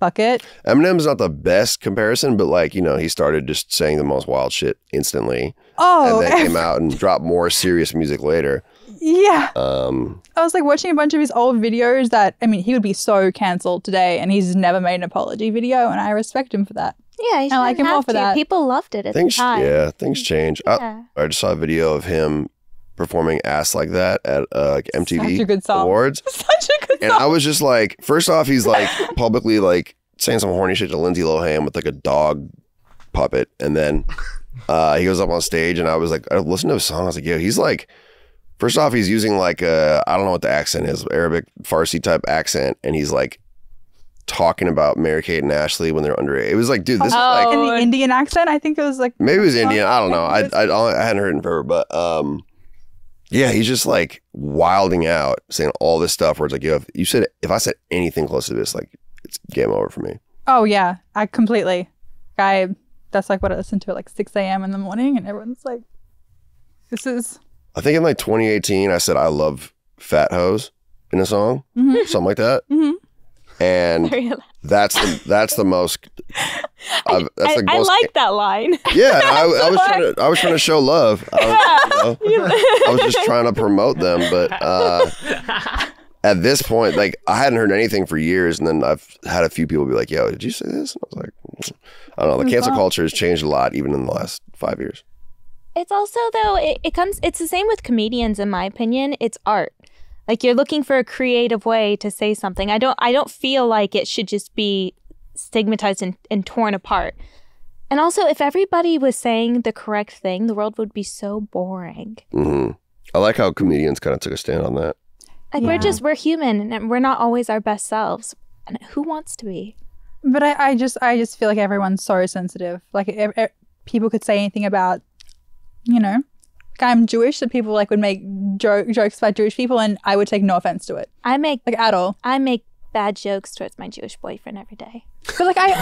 bucket. Eminem's not the best comparison, but like, he started just saying the most wild shit instantly. Oh. And then came out and dropped more serious music later. Yeah. I was like watching a bunch of his old videos he would be so canceled today, and he's never made an apology video, and I respect him for that. Yeah, I like him more for that. People loved it at the time. Yeah, things change. Yeah. I just saw a video of him performing Ass Like That at MTV Awards. Such a good song. And I was just like, first off, he's like publicly like saying some horny shit to Lindsay Lohan with like a dog puppet. And then he goes up on stage, and I was like, I listened to his song. I was like, yo, he's like, first off, he's using like I don't know what the accent is, Arabic, Farsi type accent. And he's like talking about Mary-Kate and Ashley when they're underage. It was like, dude, this is like. In the Indian accent? I think it was like. Maybe it was Indian. I don't know. I hadn't heard it in forever, but. Yeah, he's just like wilding out, saying all this stuff where it's like, yo, if I said anything close to this, like, it's game over for me. Oh, yeah. I completely. That's like what I listen to at like 6 a.m. in the morning, and everyone's like, this is. I think in like 2018, I said I love fat hoes in a song, something like that. And that's the most. I like that line. Yeah, I was trying to show love. I was just trying to promote them, but at this point, like I hadn't heard anything for years, and then I've had a few people be like, "Yo, did you say this?" And I was like, "I don't know." The cancel culture has changed a lot, even in the last 5 years. It's also though it's the same with comedians, in my opinion. It's art. Like you're looking for a creative way to say something. I don't feel like it should just be stigmatized and torn apart. And also, if everybody was saying the correct thing, the world would be so boring. Mm-hmm. I like how comedians kind of took a stand on that. Like we're human, and we're not always our best selves. And who wants to be? But I just feel like everyone's so sensitive. Like people could say anything about, I'm Jewish, so people like would make jokes about Jewish people, and I would take no offense to it. I make like at all. I make bad jokes towards my Jewish boyfriend every day. But like in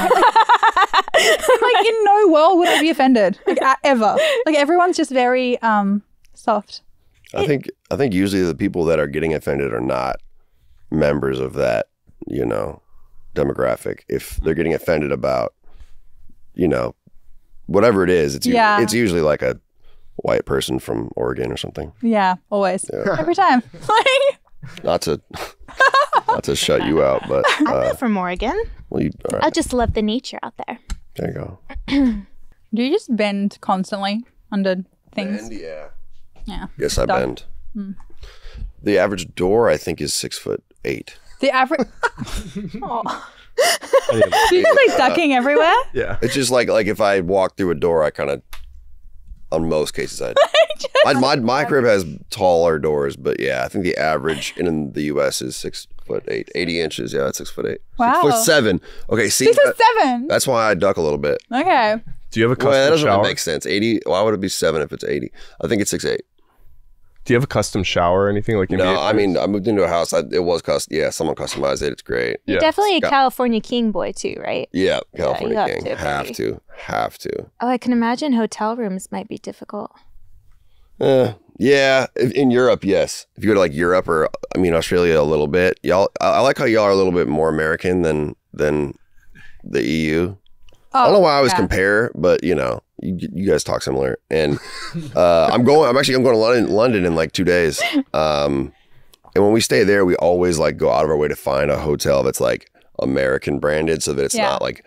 no world would I be offended, like ever. Like everyone's just very soft. I think usually the people that are getting offended are not members of that demographic. If they're getting offended about whatever it is, it's usually like a white person from Oregon or something. Yeah, always. Yeah. Every time. Not to shut you out, but I'm not from Oregon. Well, right. I just love the nature out there. There you go. Do you just bend constantly under things? Bend, yeah. Yeah. Yes, I bend. Mm. The average door, I think, is 6'8". The average. Oh. Do you guys like ducking everywhere? Yeah. It's just like if I walk through a door, I kind of on most cases. My crib has taller doors, but yeah, I think the average in the US is 6'8", 80 inches. Yeah, that's 6'8". Wow. 6'7". Okay, see. 6'7". That's why I duck a little bit. Okay. Do you have a custom shower? Well, that doesn't really make sense. 80, why would it be 7 if it's 80? I think it's 6'8". Do you have a custom shower or anything? Like, no, I mean, I moved into a house. It was custom. Yeah, someone customized it. It's great. Yeah. You're definitely a California King boy too, right? Yeah, California King. Have to. Oh, I can imagine hotel rooms might be difficult. Yeah, in Europe, yes. If you go to like Europe or, I mean, Australia a little bit. Y'all, I like how y'all are a little bit more American than the EU. Oh, I don't know why I always compare, but you know. You guys talk similar, and I'm going to London in like 2 days, and when we stay there, we always like go out of our way to find a hotel that's like American branded, so that it's not like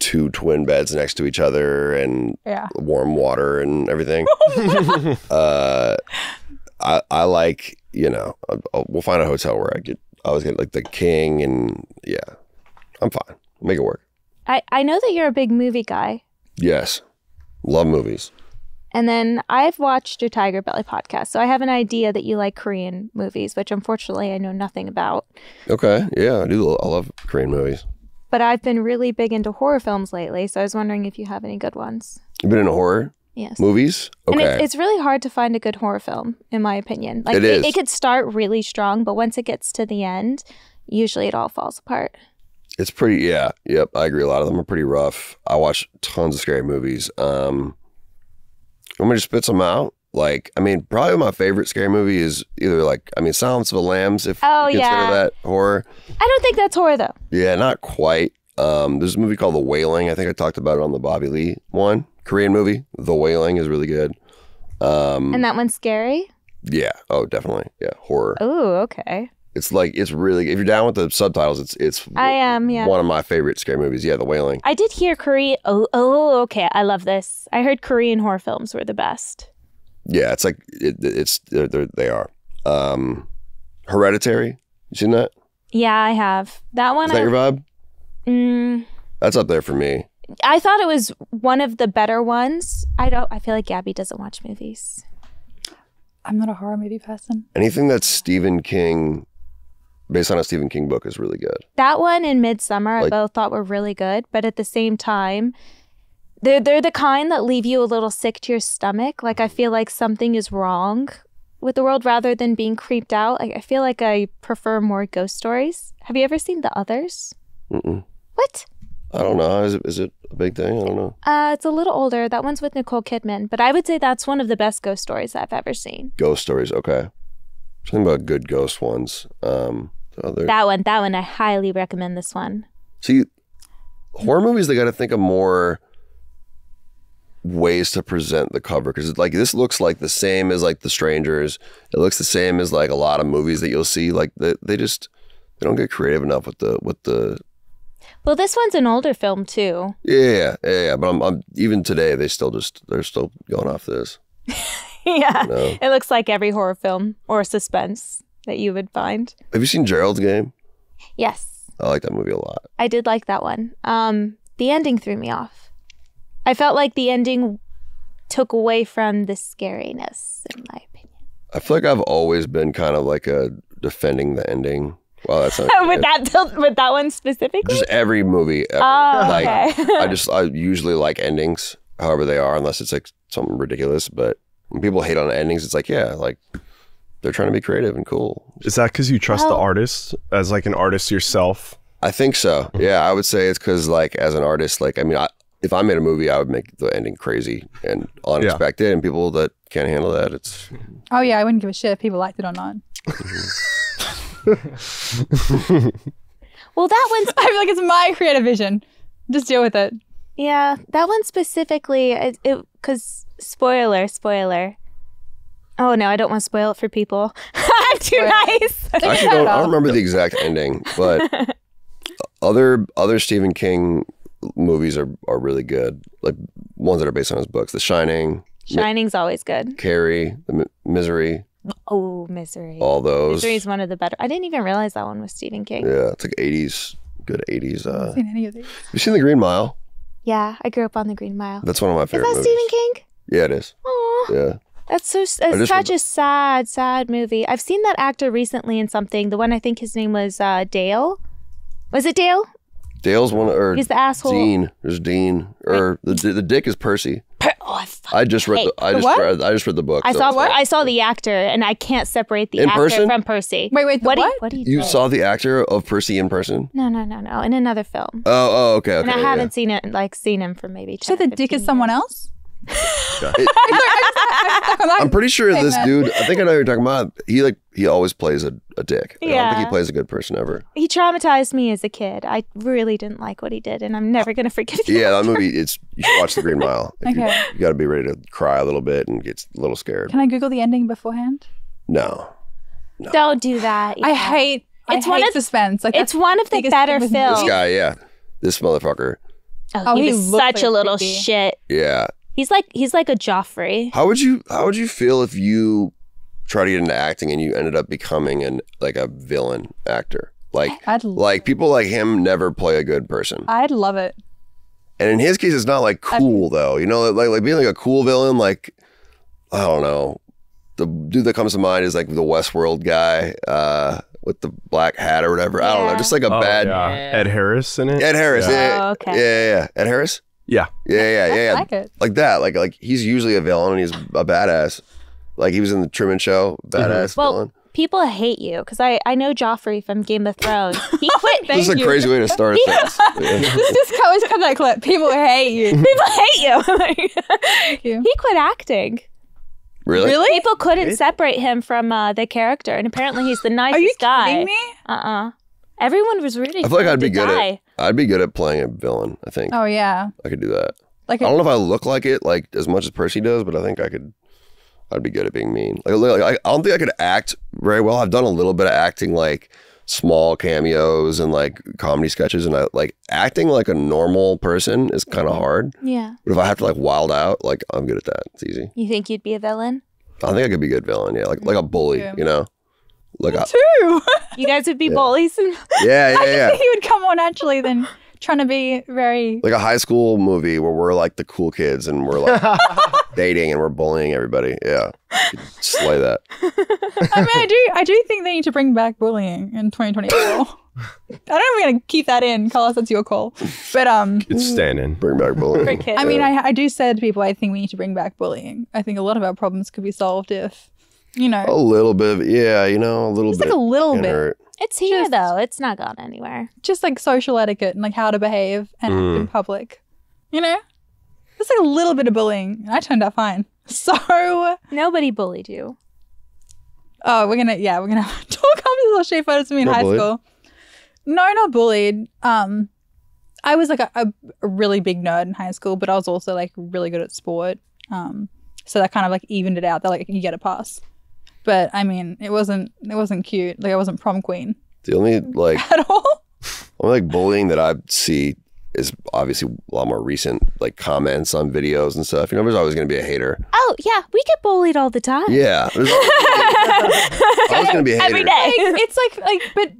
two twin beds next to each other and warm water and everything. I like, you know, we'll find a hotel where I always get like the King, and yeah, I'm fine. I'll make it work. I know that you're a big movie guy. Yes. Love movies. And then I've watched your Tiger Belly podcast, so I have an idea that you like Korean movies, which unfortunately I know nothing about. Okay. Yeah, I do. I love Korean movies. But I've been really big into horror films lately, so I was wondering if you have any good ones. You've been into horror? Yes. Movies? Okay. And it's really hard to find a good horror film, in my opinion. Like, it is. It could start really strong, but once it gets to the end, usually it all falls apart. It's pretty, yeah, yep, I agree. A lot of them are pretty rough. I watch tons of scary movies. I'm gonna spit some out. Like, I mean, probably my favorite scary movie is either like, I mean, Silence of the Lambs, if you consider that horror. I don't think that's horror though. Yeah, not quite. There's a movie called The Wailing. I think I talked about it on the Bobby Lee one. Korean movie. The Wailing is really good. And that one's scary? Yeah, oh, definitely, yeah, horror. Oh, okay. It's like, it's really, if you're down with the subtitles, I am one of my favorite scary movies. Yeah, The Wailing. I did hear Korean. Oh, okay. I love this. I heard Korean horror films were the best. Yeah, it's like, they are. Hereditary. You seen that? Yeah, I have. That one. Is that your vibe? That's up there for me. I thought it was one of the better ones. I feel like Gabby doesn't watch movies. I'm not a horror movie person. Anything that's Stephen King, based on a Stephen King book, is really good. That one and Midsummer, I both thought were really good, but at the same time, they're the kind that leave you a little sick to your stomach. Like, I feel like something is wrong with the world rather than being creeped out. I feel like I prefer more ghost stories. Have you ever seen The Others? Mm-mm. What? I don't know. Is it a big thing? I don't know. It's a little older. That one's with Nicole Kidman, but I would say that's one of the best ghost stories I've ever seen. Ghost stories, okay. Something about good ghost ones. That one, I highly recommend this one. See, horror movies, they got to think of more ways to present the cover, because like, this looks like the same as like The Strangers. It looks the same as like a lot of movies that you'll see. Like, they don't get creative enough with the. Well, this one's an older film too. Yeah. But I'm even today, they're still going off this. Yeah, you know? It looks like every horror film or suspense that you would find. Have you seen Gerald's Game? Yes. I like that movie a lot. I did like that one. The ending threw me off. I felt like the ending took away from the scariness, in my opinion. I feel like I've always been kind of like a defending the ending. Well, that's not with that one specifically. Just every movie ever. Oh, okay. Like, I usually like endings, however they are, unless it's like something ridiculous. But when people hate on endings, it's like, yeah, like they're trying to be creative and cool. Is that because you trust the artist as like an artist yourself? I think so. Yeah, I would say it's because like as an artist, like, I mean, if I made a movie, I would make the ending crazy and unexpected, and people that can't handle that, it's. Oh yeah, I wouldn't give a shit if people liked it or not. Well, that one's, I feel like it's my creative vision. Just deal with it. Yeah, that one specifically, because spoiler. Oh no, I don't want to spoil it for people. I'm too nice. I don't remember the exact ending, but other Stephen King movies are really good. Like ones that are based on his books. The Shining. Shining's always good. Carrie, Misery. Oh, Misery. All those. Misery is one of the better. I didn't even realize that one was Stephen King. Yeah, it's like 80s, good 80s. I've seen any of these. You seen The Green Mile? Yeah, I grew up on The Green Mile. That's one of my favorite movies. Is that Stephen King? Yeah, it is. Aww. Yeah. That's so, it's such a sad, sad movie. I've seen that actor recently in something. The one, I think his name was Dale. Was it Dale? Dale's one, or he's the asshole. Dean. There's Dean, or the dick is Percy. I just read the book. I saw the actor, and I can't separate the actor from Percy. Wait, what? You saw the actor of Percy in person? No, in another film. Oh, okay. And I haven't seen it, like seen him for maybe. So the dick is someone else. I'm pretty sure this dude, I think I know who you're talking about. He always plays a dick. Yeah. I don't think he plays a good person ever. He traumatized me as a kid. I really didn't like what he did, and I'm never gonna forgive him. Yeah, that movie, you should watch The Green Mile. You gotta be ready to cry a little bit and get a little scared. Can I Google the ending beforehand? No. Don't do that. I hate suspense. Like, it's one of the better films. This guy, yeah. This motherfucker. Oh, he was such a little shit. Yeah. He's like a Joffrey. How would you feel if you tried to get into acting and you ended up becoming a villain actor? Like people like him never play a good person. I'd love it. And in his case, it's not like cool though. You know, like being like a cool villain. Like, I don't know. The dude that comes to mind is like the Westworld guy with the black hat or whatever. Yeah. I don't know. Just like a bad Ed Harris in it. Ed Harris. Yeah. Yeah. Oh, okay. Yeah. Ed Harris. Yeah. I like it. Like that. Like he's usually a villain and he's a badass. Like he was in the Truman Show, badass villain. People hate you because I know Joffrey from Game of Thrones. He quit. This is a crazy way to start a sentence. This just always comes out clip. People hate you. People hate you. Thank you. He quit acting. Really? People couldn't separate him from the character, and apparently he's the nicest guy. Are you kidding me? Everyone was rooting. I feel like I'd be good at playing a villain, I think. Oh yeah. I could do that. Like I don't know if I look like it like as much as Percy does, but I think I'd be good at being mean. Like I don't think I could act very well. I've done a little bit of acting, like small cameos and like comedy sketches, and I like acting like a normal person is kind of hard. Yeah. But if I have to like wild out, like I'm good at that. It's easy. You think you'd be a villain? I think I could be a good villain, yeah. Like a bully, you know? Like too. You guys would be bullies. And I think he would come on actually then trying to be very like a high school movie where we're like the cool kids and we're like dating and we're bullying everybody. Yeah, slay that. I mean, I do think they need to bring back bullying in 2024. I don't know if we're gonna keep that in. Carlos, that's your call. But it's staying in. Bring back bullying. I mean, I do say to people, I think we need to bring back bullying. I think a lot of our problems could be solved if. You know, a little bit, a little bit. It's here though; it's not gone anywhere. Just like social etiquette and like how to behave and in public, you know. Just like a little bit of bullying, and I turned out fine. So nobody bullied you. Oh, we're gonna talk about little shape photos of me in high school. No, not bullied. I was like a really big nerd in high school, but I was also like really good at sport. So that kind of like evened it out. They're like, you get a pass. But I mean, it wasn't cute. Like I wasn't prom queen. The only like at all. Only like bullying that I see is obviously a lot more recent, like comments on videos and stuff. You know, there's always going to be a hater. Oh yeah, we get bullied all the time. Yeah, there's always going to be a hater every day. It's like, but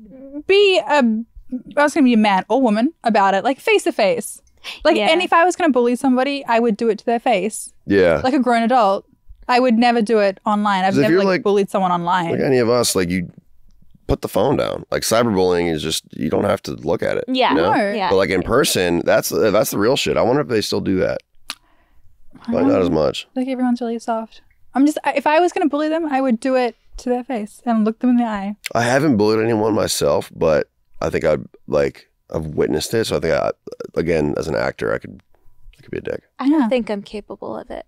I was going to be a man or woman about it, like face to face. Like, and if I was going to bully somebody, I would do it to their face. Yeah. Like a grown adult. I would never do it online. I've never like bullied someone online. Like any of us, like you put the phone down. Like cyberbullying is just, you don't have to look at it. Yeah. You know? But like in person, that's the real shit. I wonder if they still do that. But not as much. Like everyone's really soft. If I was going to bully them, I would do it to their face and look them in the eye. I haven't bullied anyone myself, but I think I've witnessed it, so I think again, as an actor, I could be a dick. I don't think I'm capable of it.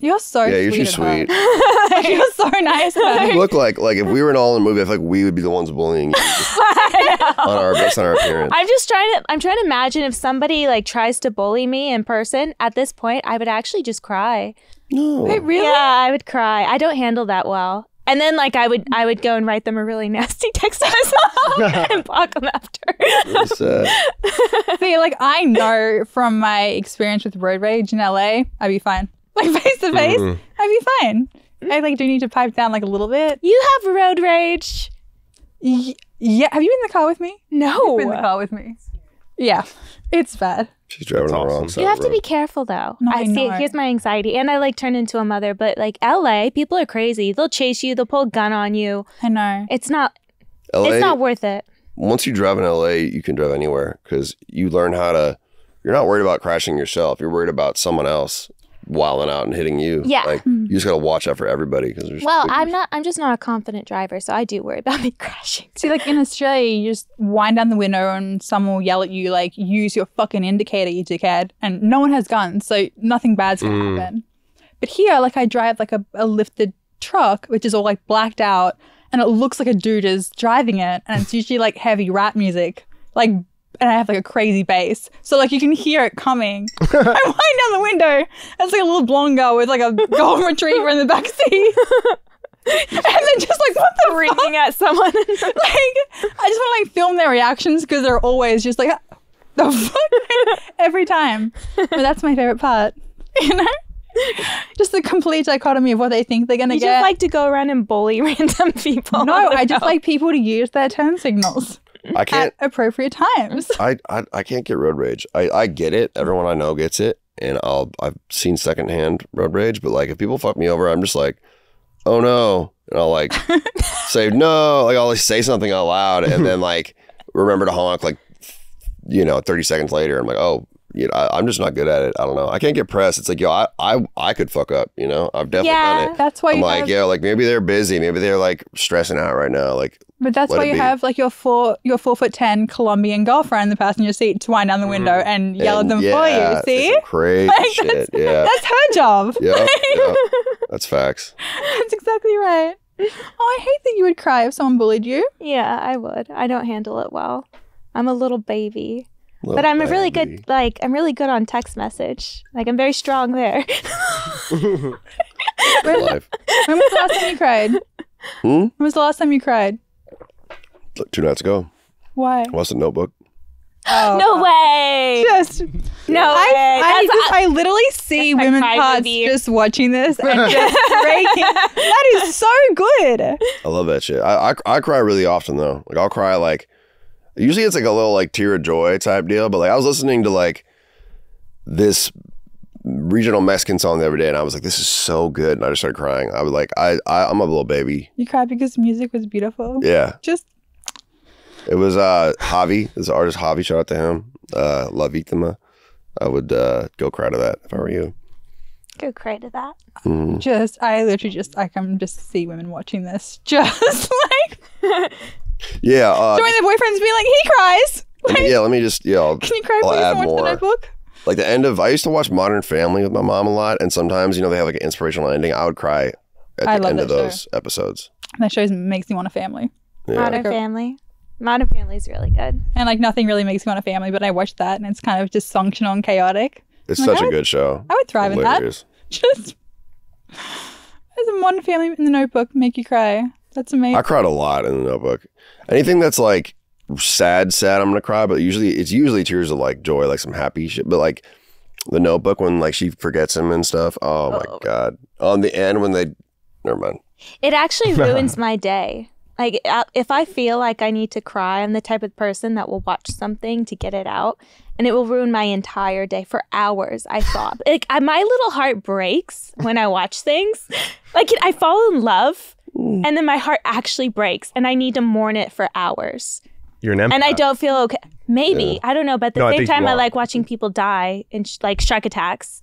You're so sweet. Yeah, you're too sweet. You're so nice. You look like if we were in all in a movie, I feel like we would be the ones bullying you based on our appearance. I'm trying to imagine if somebody like tries to bully me in person. At this point, I would actually just cry. No. Wait, really? Yeah, I would cry. I don't handle that well. And then, like, I would go and write them a really nasty text to myself and block them after. That's sad. See, like, I know from my experience with road rage in LA, I'd be fine. Like, face to face, I'd be fine. I, like, do need to pipe down, like, a little bit. You have road rage. Yeah. Have you been in the car with me? No. You've been in the car with me. Yeah, it's bad. She's driving wrong. You have to be careful though. No, I see it. Here's my anxiety, and I like turn into a mother. But like LA, people are crazy. They'll chase you. They'll pull a gun on you. I know. It's not. LA, it's not worth it. Once you drive in LA, you can drive anywhere because you learn how to. You're not worried about crashing yourself. You're worried about someone else wilding out and hitting you. Yeah. Like, you just got to watch out for everybody. Because well, I'm just not a confident driver, so I do worry about me crashing. See, like in Australia, you just wind down the window and someone will yell at you, like, use your fucking indicator, you dickhead. And no one has guns, so nothing bad's going to happen. But here, like, I drive like a lifted truck, which is all like blacked out, and it looks like a dude is driving it. And it's usually like heavy rap music, like, and I have like a crazy bass. So like you can hear it coming. I wind down the window and it's like a little blonde girl with like a golden retriever in the backseat. And then just like, what the freaking at someone. Like, I just want to like film their reactions because they're always just like, the fuck? Every time. But that's my favorite part. You know? Just the complete dichotomy of what they think they're going to get. You just like to go around and bully random people. No, I just like people to use their turn signals. I can't at appropriate times. I can't get road rage. I get it. Everyone I know gets it, and I've seen secondhand road rage. But like if people fuck me over, I'm just like, oh no, and I'll like say no, like I'll like, say something out loud, and then like remember to honk like 30 seconds later. I'm like, oh, I'm just not good at it. I don't know. I can't get pressed. It's like, yo, I could fuck up. You know, I've definitely done it. That's why I'm like, yo, like maybe they're busy, maybe they're like stressing out right now, like. But that's why you have like your 4'10" Colombian girlfriend in the passenger seat to wind down the window and yell at them for you. See, crazy shit. Yeah, that's her job. Yeah, yeah, that's facts. That's exactly right. Oh, I hate that you would cry if someone bullied you. Yeah, I would. I don't handle it well. I'm a little baby. But I'm a really good, like, I'm really good on text message. Like, I'm very strong there. When was the last time you cried? When was the last time you cried? Like 2 nights ago. Why? Watched The Notebook. Oh. No way. Just, no way. I literally see women's parts just watching this and just breaking. That is so good. I love that shit. I cry really often, though. Like, I'll cry, like, usually it's like a little like tear of joy type deal, but like I was listening to like this regional Mexican song the other day and I was like, this is so good. And I just started crying. I was like, I'm a little baby. You cried because music was beautiful? Yeah. Just. It was Javi, this artist Javi, shout out to him. La Victima. I would go cry to that if I were you. Go cry to that. Just, I literally just, I can just see women watching this. Just like. Yeah. Join their boyfriends being like, he cries. Like, yeah, let me just, can you cry for someone watch The Notebook? Like the end of, I used to watch Modern Family with my mom a lot. And sometimes, they have like an inspirational ending. I would cry at the end of those episodes. That show makes me want a family. Yeah. Modern Family. Modern Family is really good. And like nothing really makes me want a family, but I watched that and it's kind of dysfunctional and chaotic. It's like, such a good show. I would thrive in that. Just, as a Modern Family in The Notebook make you cry. That's amazing. I cried a lot in The Notebook. Anything that's like sad, I'm gonna cry. But it's usually tears of like joy, like some happy shit. But like The Notebook, when like she forgets him and stuff. Oh my god! On the end when they, never mind. It actually ruins my day. Like if I feel like I need to cry, I'm the type of person that will watch something to get it out, and it will ruin my entire day for hours. I sob. Like my little heart breaks when I watch things. Like I fall in love. Ooh. And then my heart actually breaks and I need to mourn it for hours. You're an empath. And I don't feel okay. Maybe. Yeah. I don't know. But at the same time, I like watching people die in like shark attacks.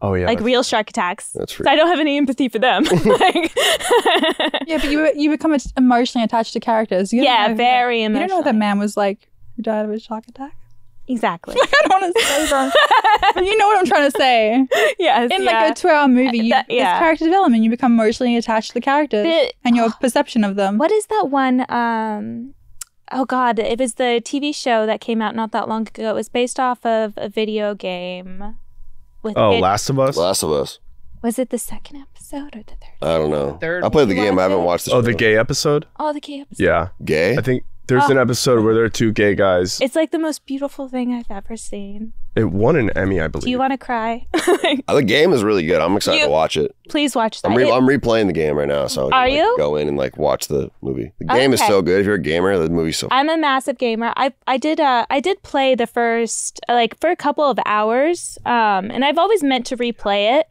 Oh, yeah. Like real shark attacks. That's true. So I don't have any empathy for them. Yeah, but you become emotionally attached to characters. Very emotional. You don't know what that man was like who died of a shark attack? Exactly. Like, I don't want to say that. You know what I'm trying to say. Yes. In like a 2-hour movie, it's character development. You become emotionally attached to the characters and your perception of them. What is that one? Oh God, it was the TV show that came out not that long ago. It was based off of a video game. With Last of Us? Last of Us. Was it the second episode or the third? I don't know. I played the game. I haven't watched the show. The gay episode? Oh, the gay episode. Yeah. Gay? I think. There's an episode where there are two gay guys. It's like the most beautiful thing I've ever seen. It won an Emmy, I believe. Do you want to cry? The game is really good. I'm excited to watch it. Please watch that. I'm replaying the game right now, so I can go in and watch the movie. The game is so good. If you're a gamer, the movie's so good. I'm a massive gamer. I did play the first, for a couple of hours, and I've always meant to replay it,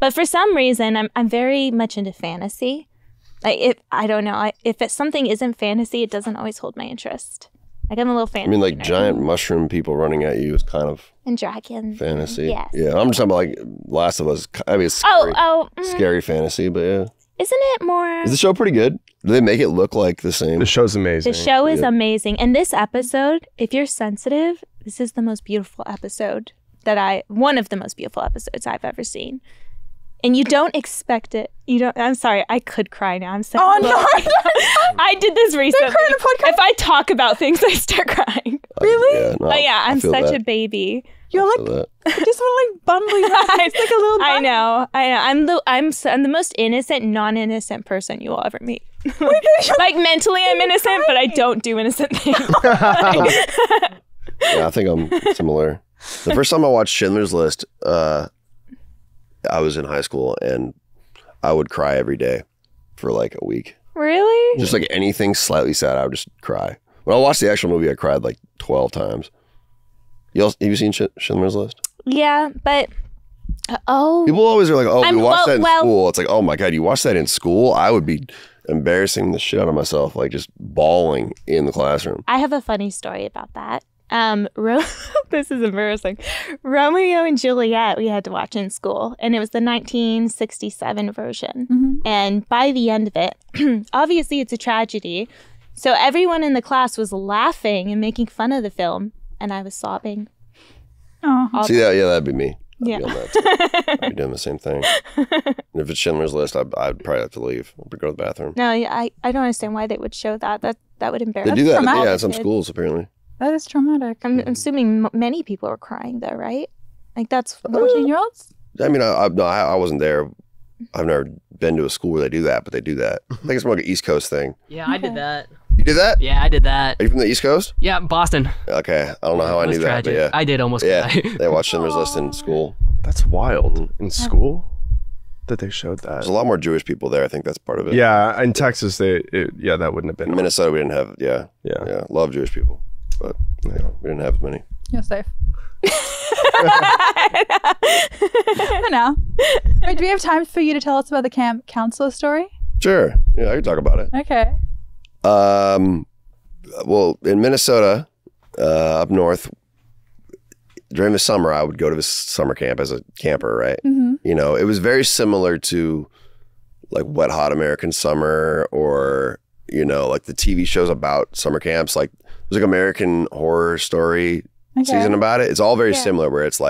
but for some reason, I'm very much into fantasy. I don't know. If something isn't fantasy, it doesn't always hold my interest. I'm a little fantasy. Giant mushroom people running at you is kind of... And dragons. Fantasy. Yes. Yeah, I'm just talking about Last of Us. It's scary, scary fantasy, but yeah. Isn't it more... Is the show pretty good? Do they make it look like the same? The show's amazing. The show is amazing. And this episode, if you're sensitive, this is the most beautiful episode that one of the most beautiful episodes I've ever seen. And you don't expect it. You don't. I'm sorry. I could cry now. I'm so. Oh no! I did this recently. If I talk about things, I start crying. Really? Yeah, no, I'm such a baby. You're I just want to bundle your eyes like a little. Bundle. I know. I know. I'm the most innocent, non-innocent person you will ever meet. Mentally, I'm innocent, but I don't do innocent things. Yeah, I think I'm similar. The first time I watched Schindler's List, I was in high school, and I would cry every day for a week. Really? Just anything slightly sad, I would just cry. When I watched the actual movie, I cried 12 times. Have you seen Schindler's List? Yeah, but... People always are oh, you watched that in school. It's oh my God, you watched that in school? I would be embarrassing the shit out of myself, just bawling in the classroom. I have a funny story about that. This is embarrassing. Romeo and Juliet we had to watch in school, and it was the 1967 version. Mm-hmm. And by the end of it, obviously it's a tragedy, so everyone in the class was laughing and making fun of the film, and I was sobbing. Oh, see, yeah, that'd be me. I'd be doing the same thing. And if it's Schindler's List, I'd probably have to leave. I'd go to the bathroom. No, yeah, I don't understand why they would show that. That would embarrass. They do that. Yeah, in some schools apparently. That is traumatic. I'm assuming many people are crying though, right? That's 14-year-olds? I wasn't there. I've never been to a school where they do that, but they do that. I think it's more like an East Coast thing. Yeah, okay. I did that. You did that? Yeah, I did that. Are you from the East Coast? Yeah, Boston. Okay, I don't know how I knew tragic. That, but yeah. I did almost cry. Yeah, they watched Schindler's List in school. That's wild. In school? That they showed that. There's a lot more Jewish people there. I think that's part of it. Yeah, in Texas, that wouldn't have been. In Minnesota, we didn't have, yeah, love Jewish people. But we didn't have as many. You're safe. For now. Wait, do we have time for you to tell us about the camp counselor story? Sure. Yeah, I can talk about it. Okay. Well, in Minnesota, up north, during the summer, I would go to this summer camp as a camper, right? Mm-hmm. It was very similar to Wet Hot American Summer, or the TV shows about summer camps, there's American Horror Story season about it. It's all very similar, where it's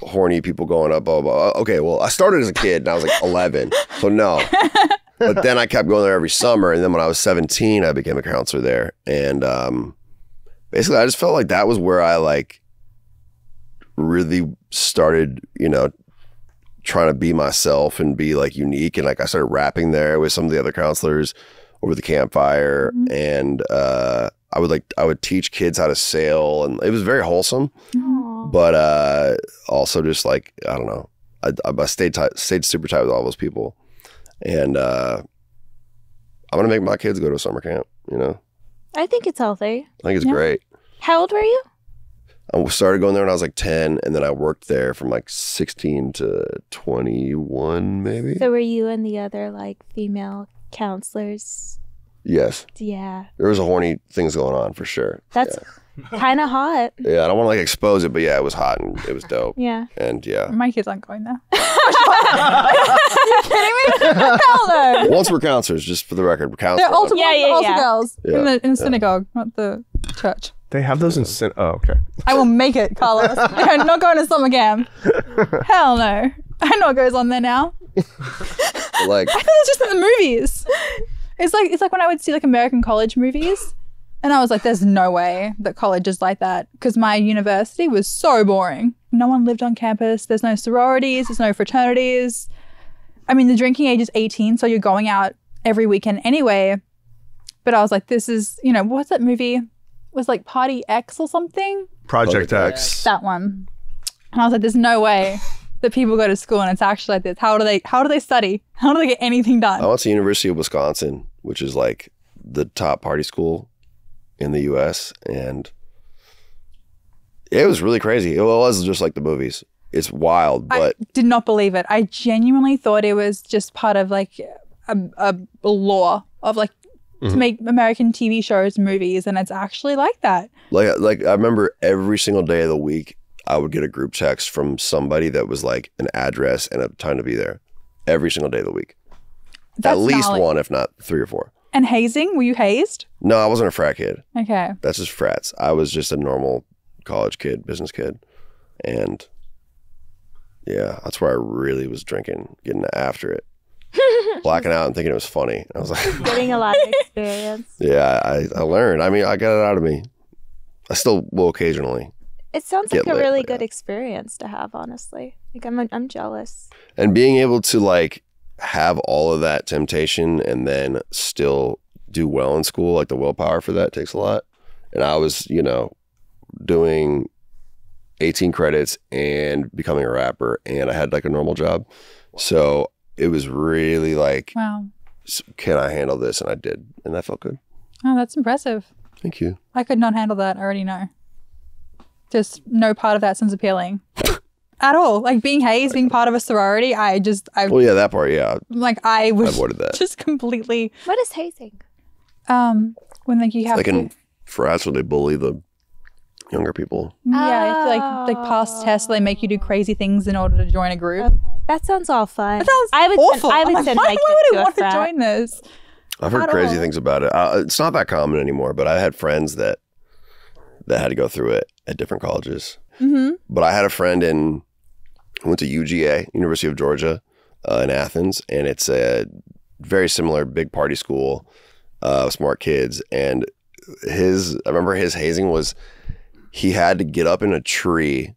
horny people going up, blah, blah, blah. Okay, well, I started as a kid and I was 11, so no. But then I kept going there every summer, and then when I was 17, I became a counselor there. And basically, I just felt that was where I really started, trying to be myself and be unique. And I started rapping there with some of the other counselors over the campfire. Mm-hmm. And I would teach kids how to sail, and it was very wholesome. Aww. But also just I don't know, I stayed super tight with all those people, and I'm gonna make my kids go to a summer camp. I think it's healthy. I think it's great. How old were you? I started going there when I was 10, and then I worked there from 16 to 21, maybe. So were you and the other female counselors? Yes. Yeah. There was a horny things going on for sure. That's kind of hot. Yeah, I don't want to expose it, but yeah, it was hot and it was dope. Yeah. And yeah. My kids aren't going there. You kidding me? Hell no. Once we're counselors, just for the record, we're counselors. They're all girls in the synagogue, not the church. They have those in synagogue. Oh, okay. I will make it, Carlos. They're not going to summer camp. Hell no. I know what goes on there now. I thought it was just in the movies. It's like when I would see American college movies, and I was there's no way that college is like that, because my university was so boring. No one lived on campus. There's no sororities. There's no fraternities. The drinking age is 18, so you're going out every weekend anyway. But I was like, this is, you know, what's that movie? It was like Party X or something? Project X. That one. And I was like, there's no way that people go to school and it's actually like this. How do they study? How do they get anything done? I went to University of Wisconsin, which is like the top party school in the US, and it was really crazy. It was just like the movies. It's wild, but I did not believe it. I genuinely thought it was just part of like a law of like to make American TV shows, movies, and it's actually like that. Like I remember every single day of the week, I would get a group text from somebody that was like an address and a time to be there every single day of the week. At least one, if not three or four. And hazing? Were you hazed? No, I wasn't a frat kid. Okay. That's just frats. I was just a normal college kid, business kid. And yeah, that's where I really was drinking, getting after it. Blacking out and thinking it was funny. I was like... Getting a lot of experience. Yeah, I learned. I mean, I got it out of me. I still will occasionally. It sounds like a really good experience to have, honestly. Like, I'm jealous. And being able to, like, have all of that temptation and then still do well in school, like, the willpower for that takes a lot. And I was, you know, doing 18 credits and becoming a rapper, and I had, like, a normal job. So it was really, like, wow, can I handle this? And I did. And that felt good. Oh, that's impressive. Thank you. I could not handle that. I already know. Just no part of that sounds appealing at all. Like being hazed, being part of a sorority, well, yeah, that part, yeah. Like I was just completely. What is hazing? When like you have like in frats where they bully the younger people. Yeah, oh. It's like past tests, they make you do crazy things in order to join a group. Okay. That sounds all fun. That sounds awful. I would like, send why would I want to join this? I've heard crazy things about it. It's not that common anymore, but I had friends that had to go through it at different colleges. But I had a friend I went to UGA, University of Georgia, in Athens, and it's a very similar big party school, smart kids. And I remember his hazing was he had to get up in a tree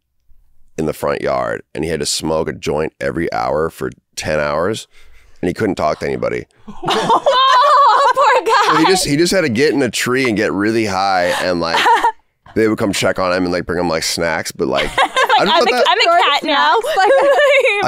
in the front yard and he had to smoke a joint every hour for 10 hours and he couldn't talk to anybody. So he just had to get in a tree and get really high and like they would come check on him and like bring him like snacks, but like I'm a cat now. Like,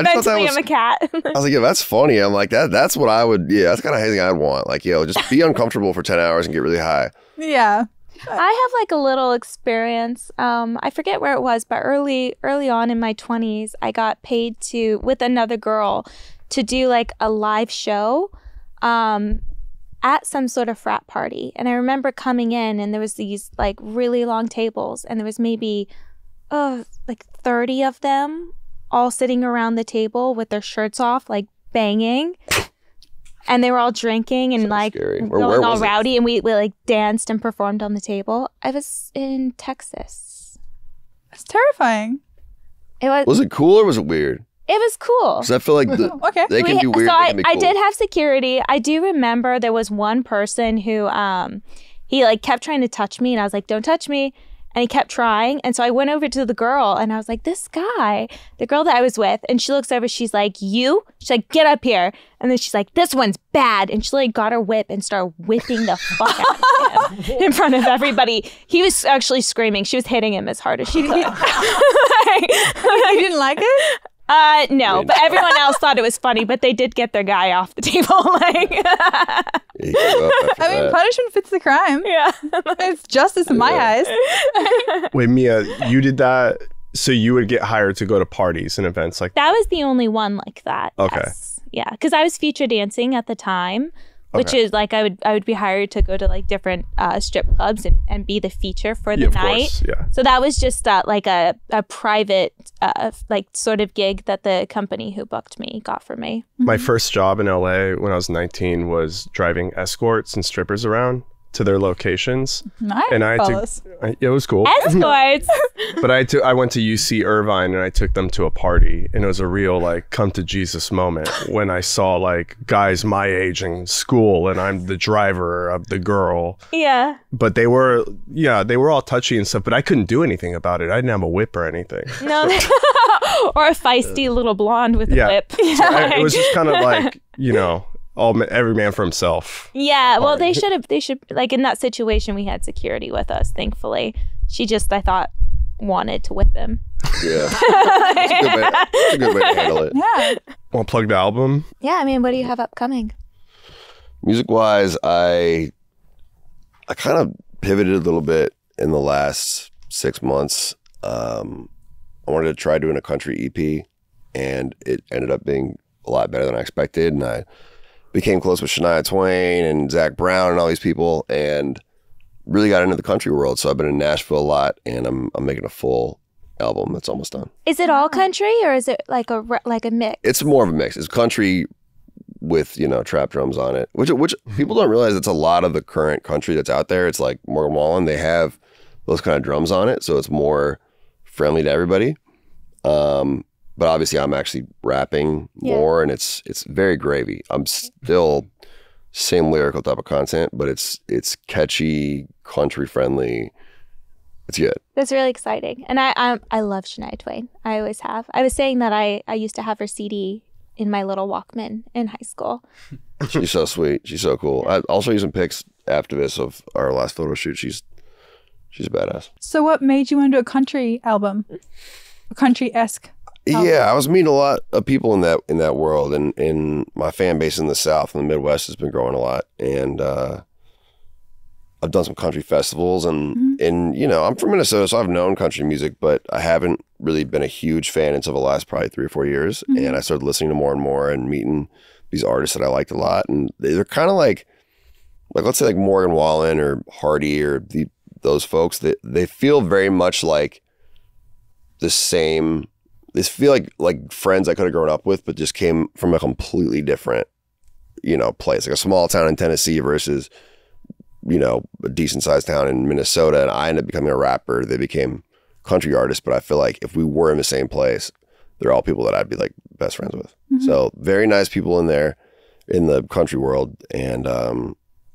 mentally I'm a cat. I was like, yeah, that's funny. I'm like that's what I would. Yeah, that's kind of hazing I'd want. Like, yo, just be uncomfortable for 10 hours and get really high. Yeah, I have like a little experience. I forget where it was, but early on in my 20s, I got paid to with another girl to do like a live show. At some sort of frat party. And I remember coming in and there was these like really long tables and there was maybe like 30 of them all sitting around the table with their shirts off, like banging. And they were all drinking and like going all rowdy and we like danced and performed on the table. I was in Texas. It's terrifying. Was it cool or was it weird? It was cool. Because I feel like they can be weird. So I did have security. I do remember there was one person who he like kept trying to touch me, and I was like, "Don't touch me," and he kept trying. And so I went over to the girl, and I was like, "This guy, the girl that I was with," and she looks over, she's like, "You," she's like, "Get up here," and then she's like, "This one's bad," and she like got her whip and started whipping the fuck out of him in front of everybody. He was actually screaming. She was hitting him as hard as she could. I didn't like it. No, but everyone else thought it was funny, but they did get their guy off the table. Like, I mean, punishment fits the crime. Yeah, it's justice in my eyes. Wait, Mia, you did that so you would get hired to go to parties and events like that? That was the only one like that. Okay, yes. Yeah, because I was feature dancing at the time, which is like I would be hired to go to like different strip clubs and be the feature for the night. Yeah. So that was just like a private like sort of gig that the company who booked me got for me. My first job in LA when I was 19 was driving escorts and strippers around to their locations. Nice. And it was cool. Escorts. But I went to UC Irvine and I took them to a party and it was a real like come to Jesus moment when I saw like guys my age in school and I'm the driver of the girl. Yeah. But they were all touchy and stuff, but I couldn't do anything about it. I didn't have a whip or anything. No. Or a feisty little blonde with a whip. So it was just kind of like, you know, every man for himself. Yeah, well, they should have. They should, like, in that situation, we had security with us, thankfully. She just, I thought, wanted to whip him. Yeah. That's a good way to handle it. Yeah. Want to plug the album? Yeah, I mean, what do you have upcoming? Music-wise, I kind of pivoted a little bit in the last 6 months. I wanted to try doing a country EP, and it ended up being a lot better than I expected, and I became close with Shania Twain and Zach Brown and all these people, and really got into the country world. So I've been in Nashville a lot, and I'm making a full album that's almost done. Is it all country, or is it like a mix? It's more of a mix. It's country with, you know, trap drums on it, which people don't realize. It's a lot of the current country that's out there. It's like Morgan Wallen. They have those kind of drums on it, so it's more friendly to everybody. But obviously, I'm actually rapping more, and it's very gravy. I'm still same lyrical type of content, but it's catchy, country friendly. It's good. That's really exciting, and I love Shania Twain. I always have. I was saying that I used to have her CD in my little Walkman in high school. She's so sweet. She's so cool. I'll show you some pics after this of our last photo shoot. She's badass. So what made you into a country album? A country-esque album? Yeah, I was meeting a lot of people in that world, and my fan base in the South and the Midwest has been growing a lot. And I've done some country festivals, and and you know, I'm from Minnesota, so I've known country music, but I haven't really been a huge fan until the last probably 3 or 4 years. And I started listening to more and more and meeting these artists that I liked a lot, and they're kind of like let's say like Morgan Wallen or Hardy or those folks. They feel very much like the same. They feel like friends I could have grown up with, but just came from a completely different, you know, place, like a small town in Tennessee versus, you know, a decent sized town in Minnesota. And I ended up becoming a rapper. They became country artists. But I feel like if we were in the same place, they're all people that I'd be like best friends with. So very nice people in there in the country world. And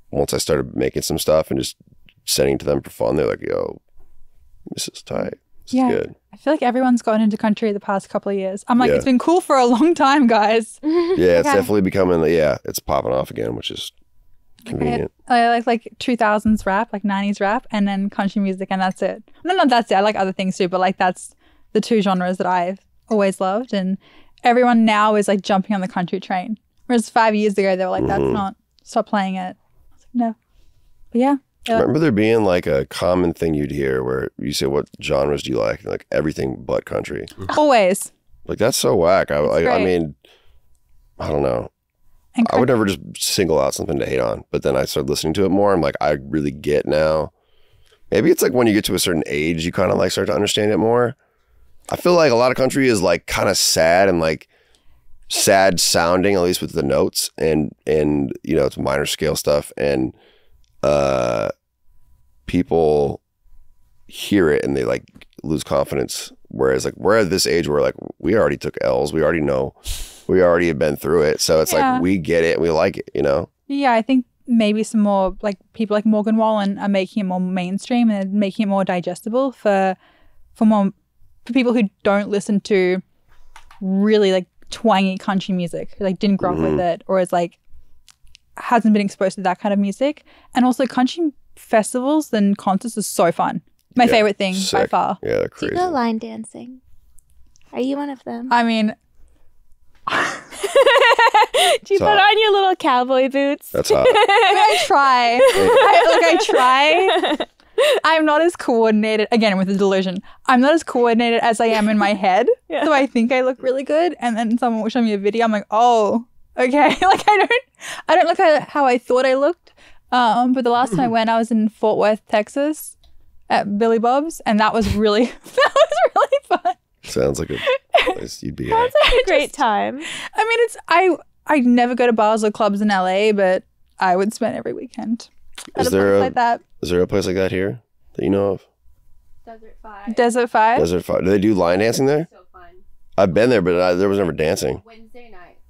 once I started making some stuff and just sending to them for fun, they're like, yo, this is tight. This is good. I feel like everyone's gotten into country the past couple of years. I'm like, it's been cool for a long time, guys. It's definitely becoming, it's popping off again, which is convenient. I like 2000s rap, like 90s rap, and then country music, and that's it. No, that's it. I like other things too, but like that's the two genres that I've always loved, and everyone now is like jumping on the country train. Whereas 5 years ago, they were like, that's not, stop playing it. No. But yeah. Remember there being like a common thing you'd hear where you say, what genres do you like? And like everything but country. Always. Like that's so whack. I mean, I don't know. I would never just single out something to hate on, but then I started listening to it more. I'm like, I really get now. Maybe it's like when you get to a certain age, you kind of like start to understand it more. I feel like a lot of country is like kind of sad and like sad sounding, at least with the notes, and you know, it's minor scale stuff, and people hear it and they like lose confidence. Whereas like we're at this age where like we already took L's, we already know. We already have been through it. So it's like, we get it. We like it, you know? Yeah, I think maybe some more like people like Morgan Wallen are making it more mainstream and making it more digestible for people who don't listen to really like twangy country music, who like didn't grow up with it, or is like, hasn't been exposed to that kind of music. And also country festivals and concerts is so fun. My favorite thing by far. Yeah, crazy. Do you go line dancing? Are you one of them? I mean... Do you put on your little cowboy boots? That's hot. I try. I try. I'm not as coordinated, again, with the delusion. I'm not as coordinated as I am in my head. So I think I look really good. And then someone will show me a video. I'm like, oh, okay. Like I don't look how I thought I looked. But the last time I went, I was in Fort Worth, Texas at Billy Bob's. And that was really, fun. Sounds like a place you'd be at. Sounds like a great time. I mean, it's I never go to bars or clubs in LA, but I would spend every weekend at a place like that. Is there a place like that here that you know of? Desert Five. Desert Five? Desert Five. Do they do line dancing there? So fun. I've been there, but there was never dancing. Wednesday nights.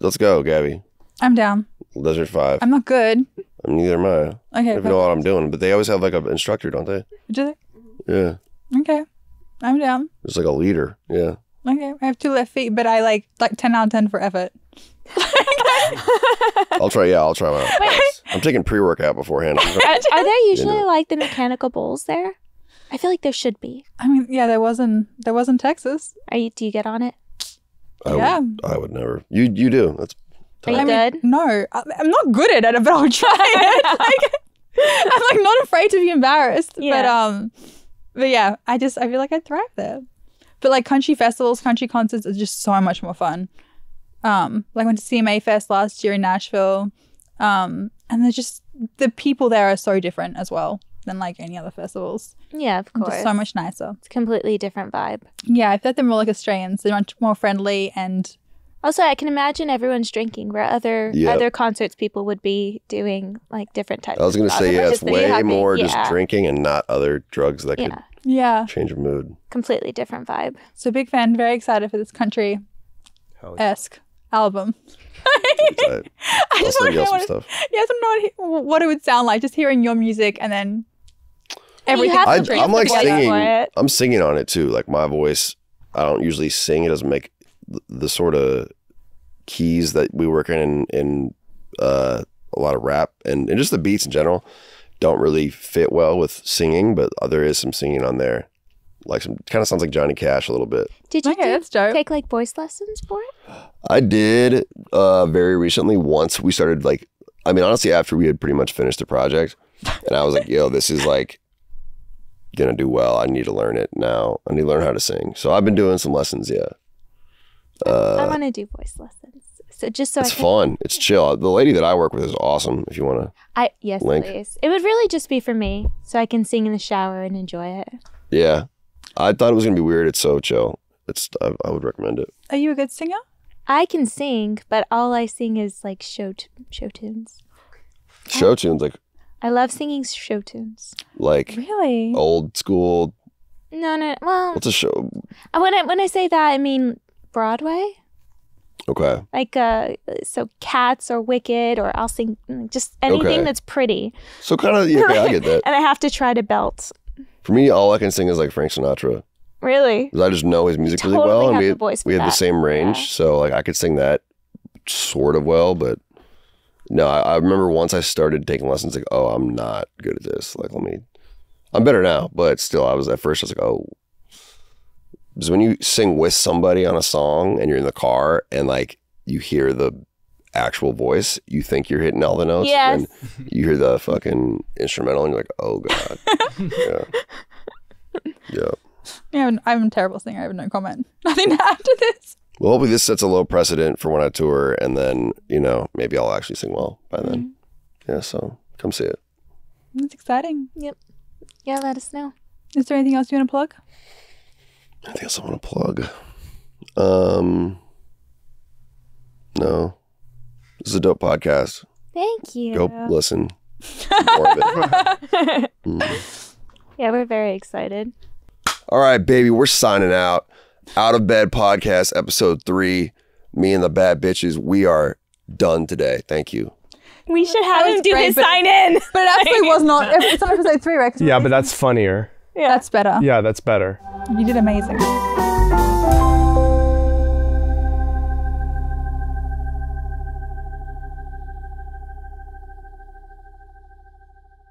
Let's go, Gabby. I'm down. Desert Five. I'm not good. Neither am I. Okay. I don't even know what I'm doing, but they always have like an instructor, don't they? Do they? Yeah. Okay. I'm down. It's like a leader. Yeah. Okay. I have two left feet, but I like 10 out of 10 for effort. I'll try one out. I'm taking pre-workout beforehand. Are there usually like the mechanical bowls there? I feel like there should be. I mean, yeah, there was in Texas. Do you get on it? I would never. You do. That's tough. Are you good? No, I'm not good at it, but I'll try it. I'm like not afraid to be embarrassed. Yeah. But yeah, I feel like I thrive there. But like country festivals, country concerts are just so much more fun. Like I went to CMA Fest last year in Nashville. And the people there are so different as well than like any other festivals. Yeah, of course. Just so much nicer. It's a completely different vibe. Yeah, I feel like they're more like Australians. They're much more friendly, and also I can imagine everyone's drinking where other concerts people would be doing like different types of I was going to say, yeah, it's way more just drinking and not other drugs that could change your mood. Completely different vibe. So big fan, very excited for this country-esque album. I just want to know what it would sound like just hearing your music and then everything. I'm like singing. I'm singing on it too. Like my voice, I don't usually sing. It doesn't make the sort of keys that we work in a lot of rap and just the beats in general don't really fit well with singing. But there is some singing on there. Like some kind of sounds like Johnny Cash a little bit. Did you take like voice lessons for it? I did very recently. Once we started like, I mean, honestly, after we had pretty much finished the project, and I was like, yo, this is like gonna do well. I need to learn it now. I need to learn how to sing. So I've been doing some lessons. Yeah. I want to do voice lessons. So just so it's fun. It's chill. The lady that I work with is awesome. If you want to, yes, link. Please. It would really just be for me, so I can sing in the shower and enjoy it. Yeah. I thought it was going to be weird. It's so chill. I would recommend it. Are you a good singer? I can sing, but all I sing is like show tunes. Show tunes? Like. I love singing show tunes. Like. Really? Old school. No. Well. What's a show? When I say that, I mean Broadway. Okay. Like, so Cats or Wicked, or I'll sing just anything that's pretty. So kind of, yeah, I get that. And I have to try to belt. For me, all I can sing is like Frank Sinatra. Really? Because I just know his music really well, and we have the same range. Yeah. So like I could sing that sort of well, but no, I remember once I started taking lessons, like, oh, I'm not good at this. Like, I'm better now, but still, at first I was like, oh, because when you sing with somebody on a song and you're in the car and like you hear the actual voice, you think you're hitting all the notes, yes, and you hear the fucking instrumental and you're like, oh god. Yeah, I'm a terrible singer. I have no comment, nothing after this. Well, hopefully this sets a low precedent for when I tour, and then maybe I'll actually sing well by then. Yeah, so come see it. It's exciting. Yeah, let us know. Is there anything else you want to plug? Anything else I want to plug? No. This is a dope podcast. Thank you. Go listen. More of it. Yeah, we're very excited. All right, baby, we're signing out. Out of Bed Podcast, episode 3. Me and the bad bitches. We are done today. Thank you. We should have him do his sign in. But it actually was not. It's on episode 3, right? Yeah, but that's funnier. Yeah, that's better. You did amazing.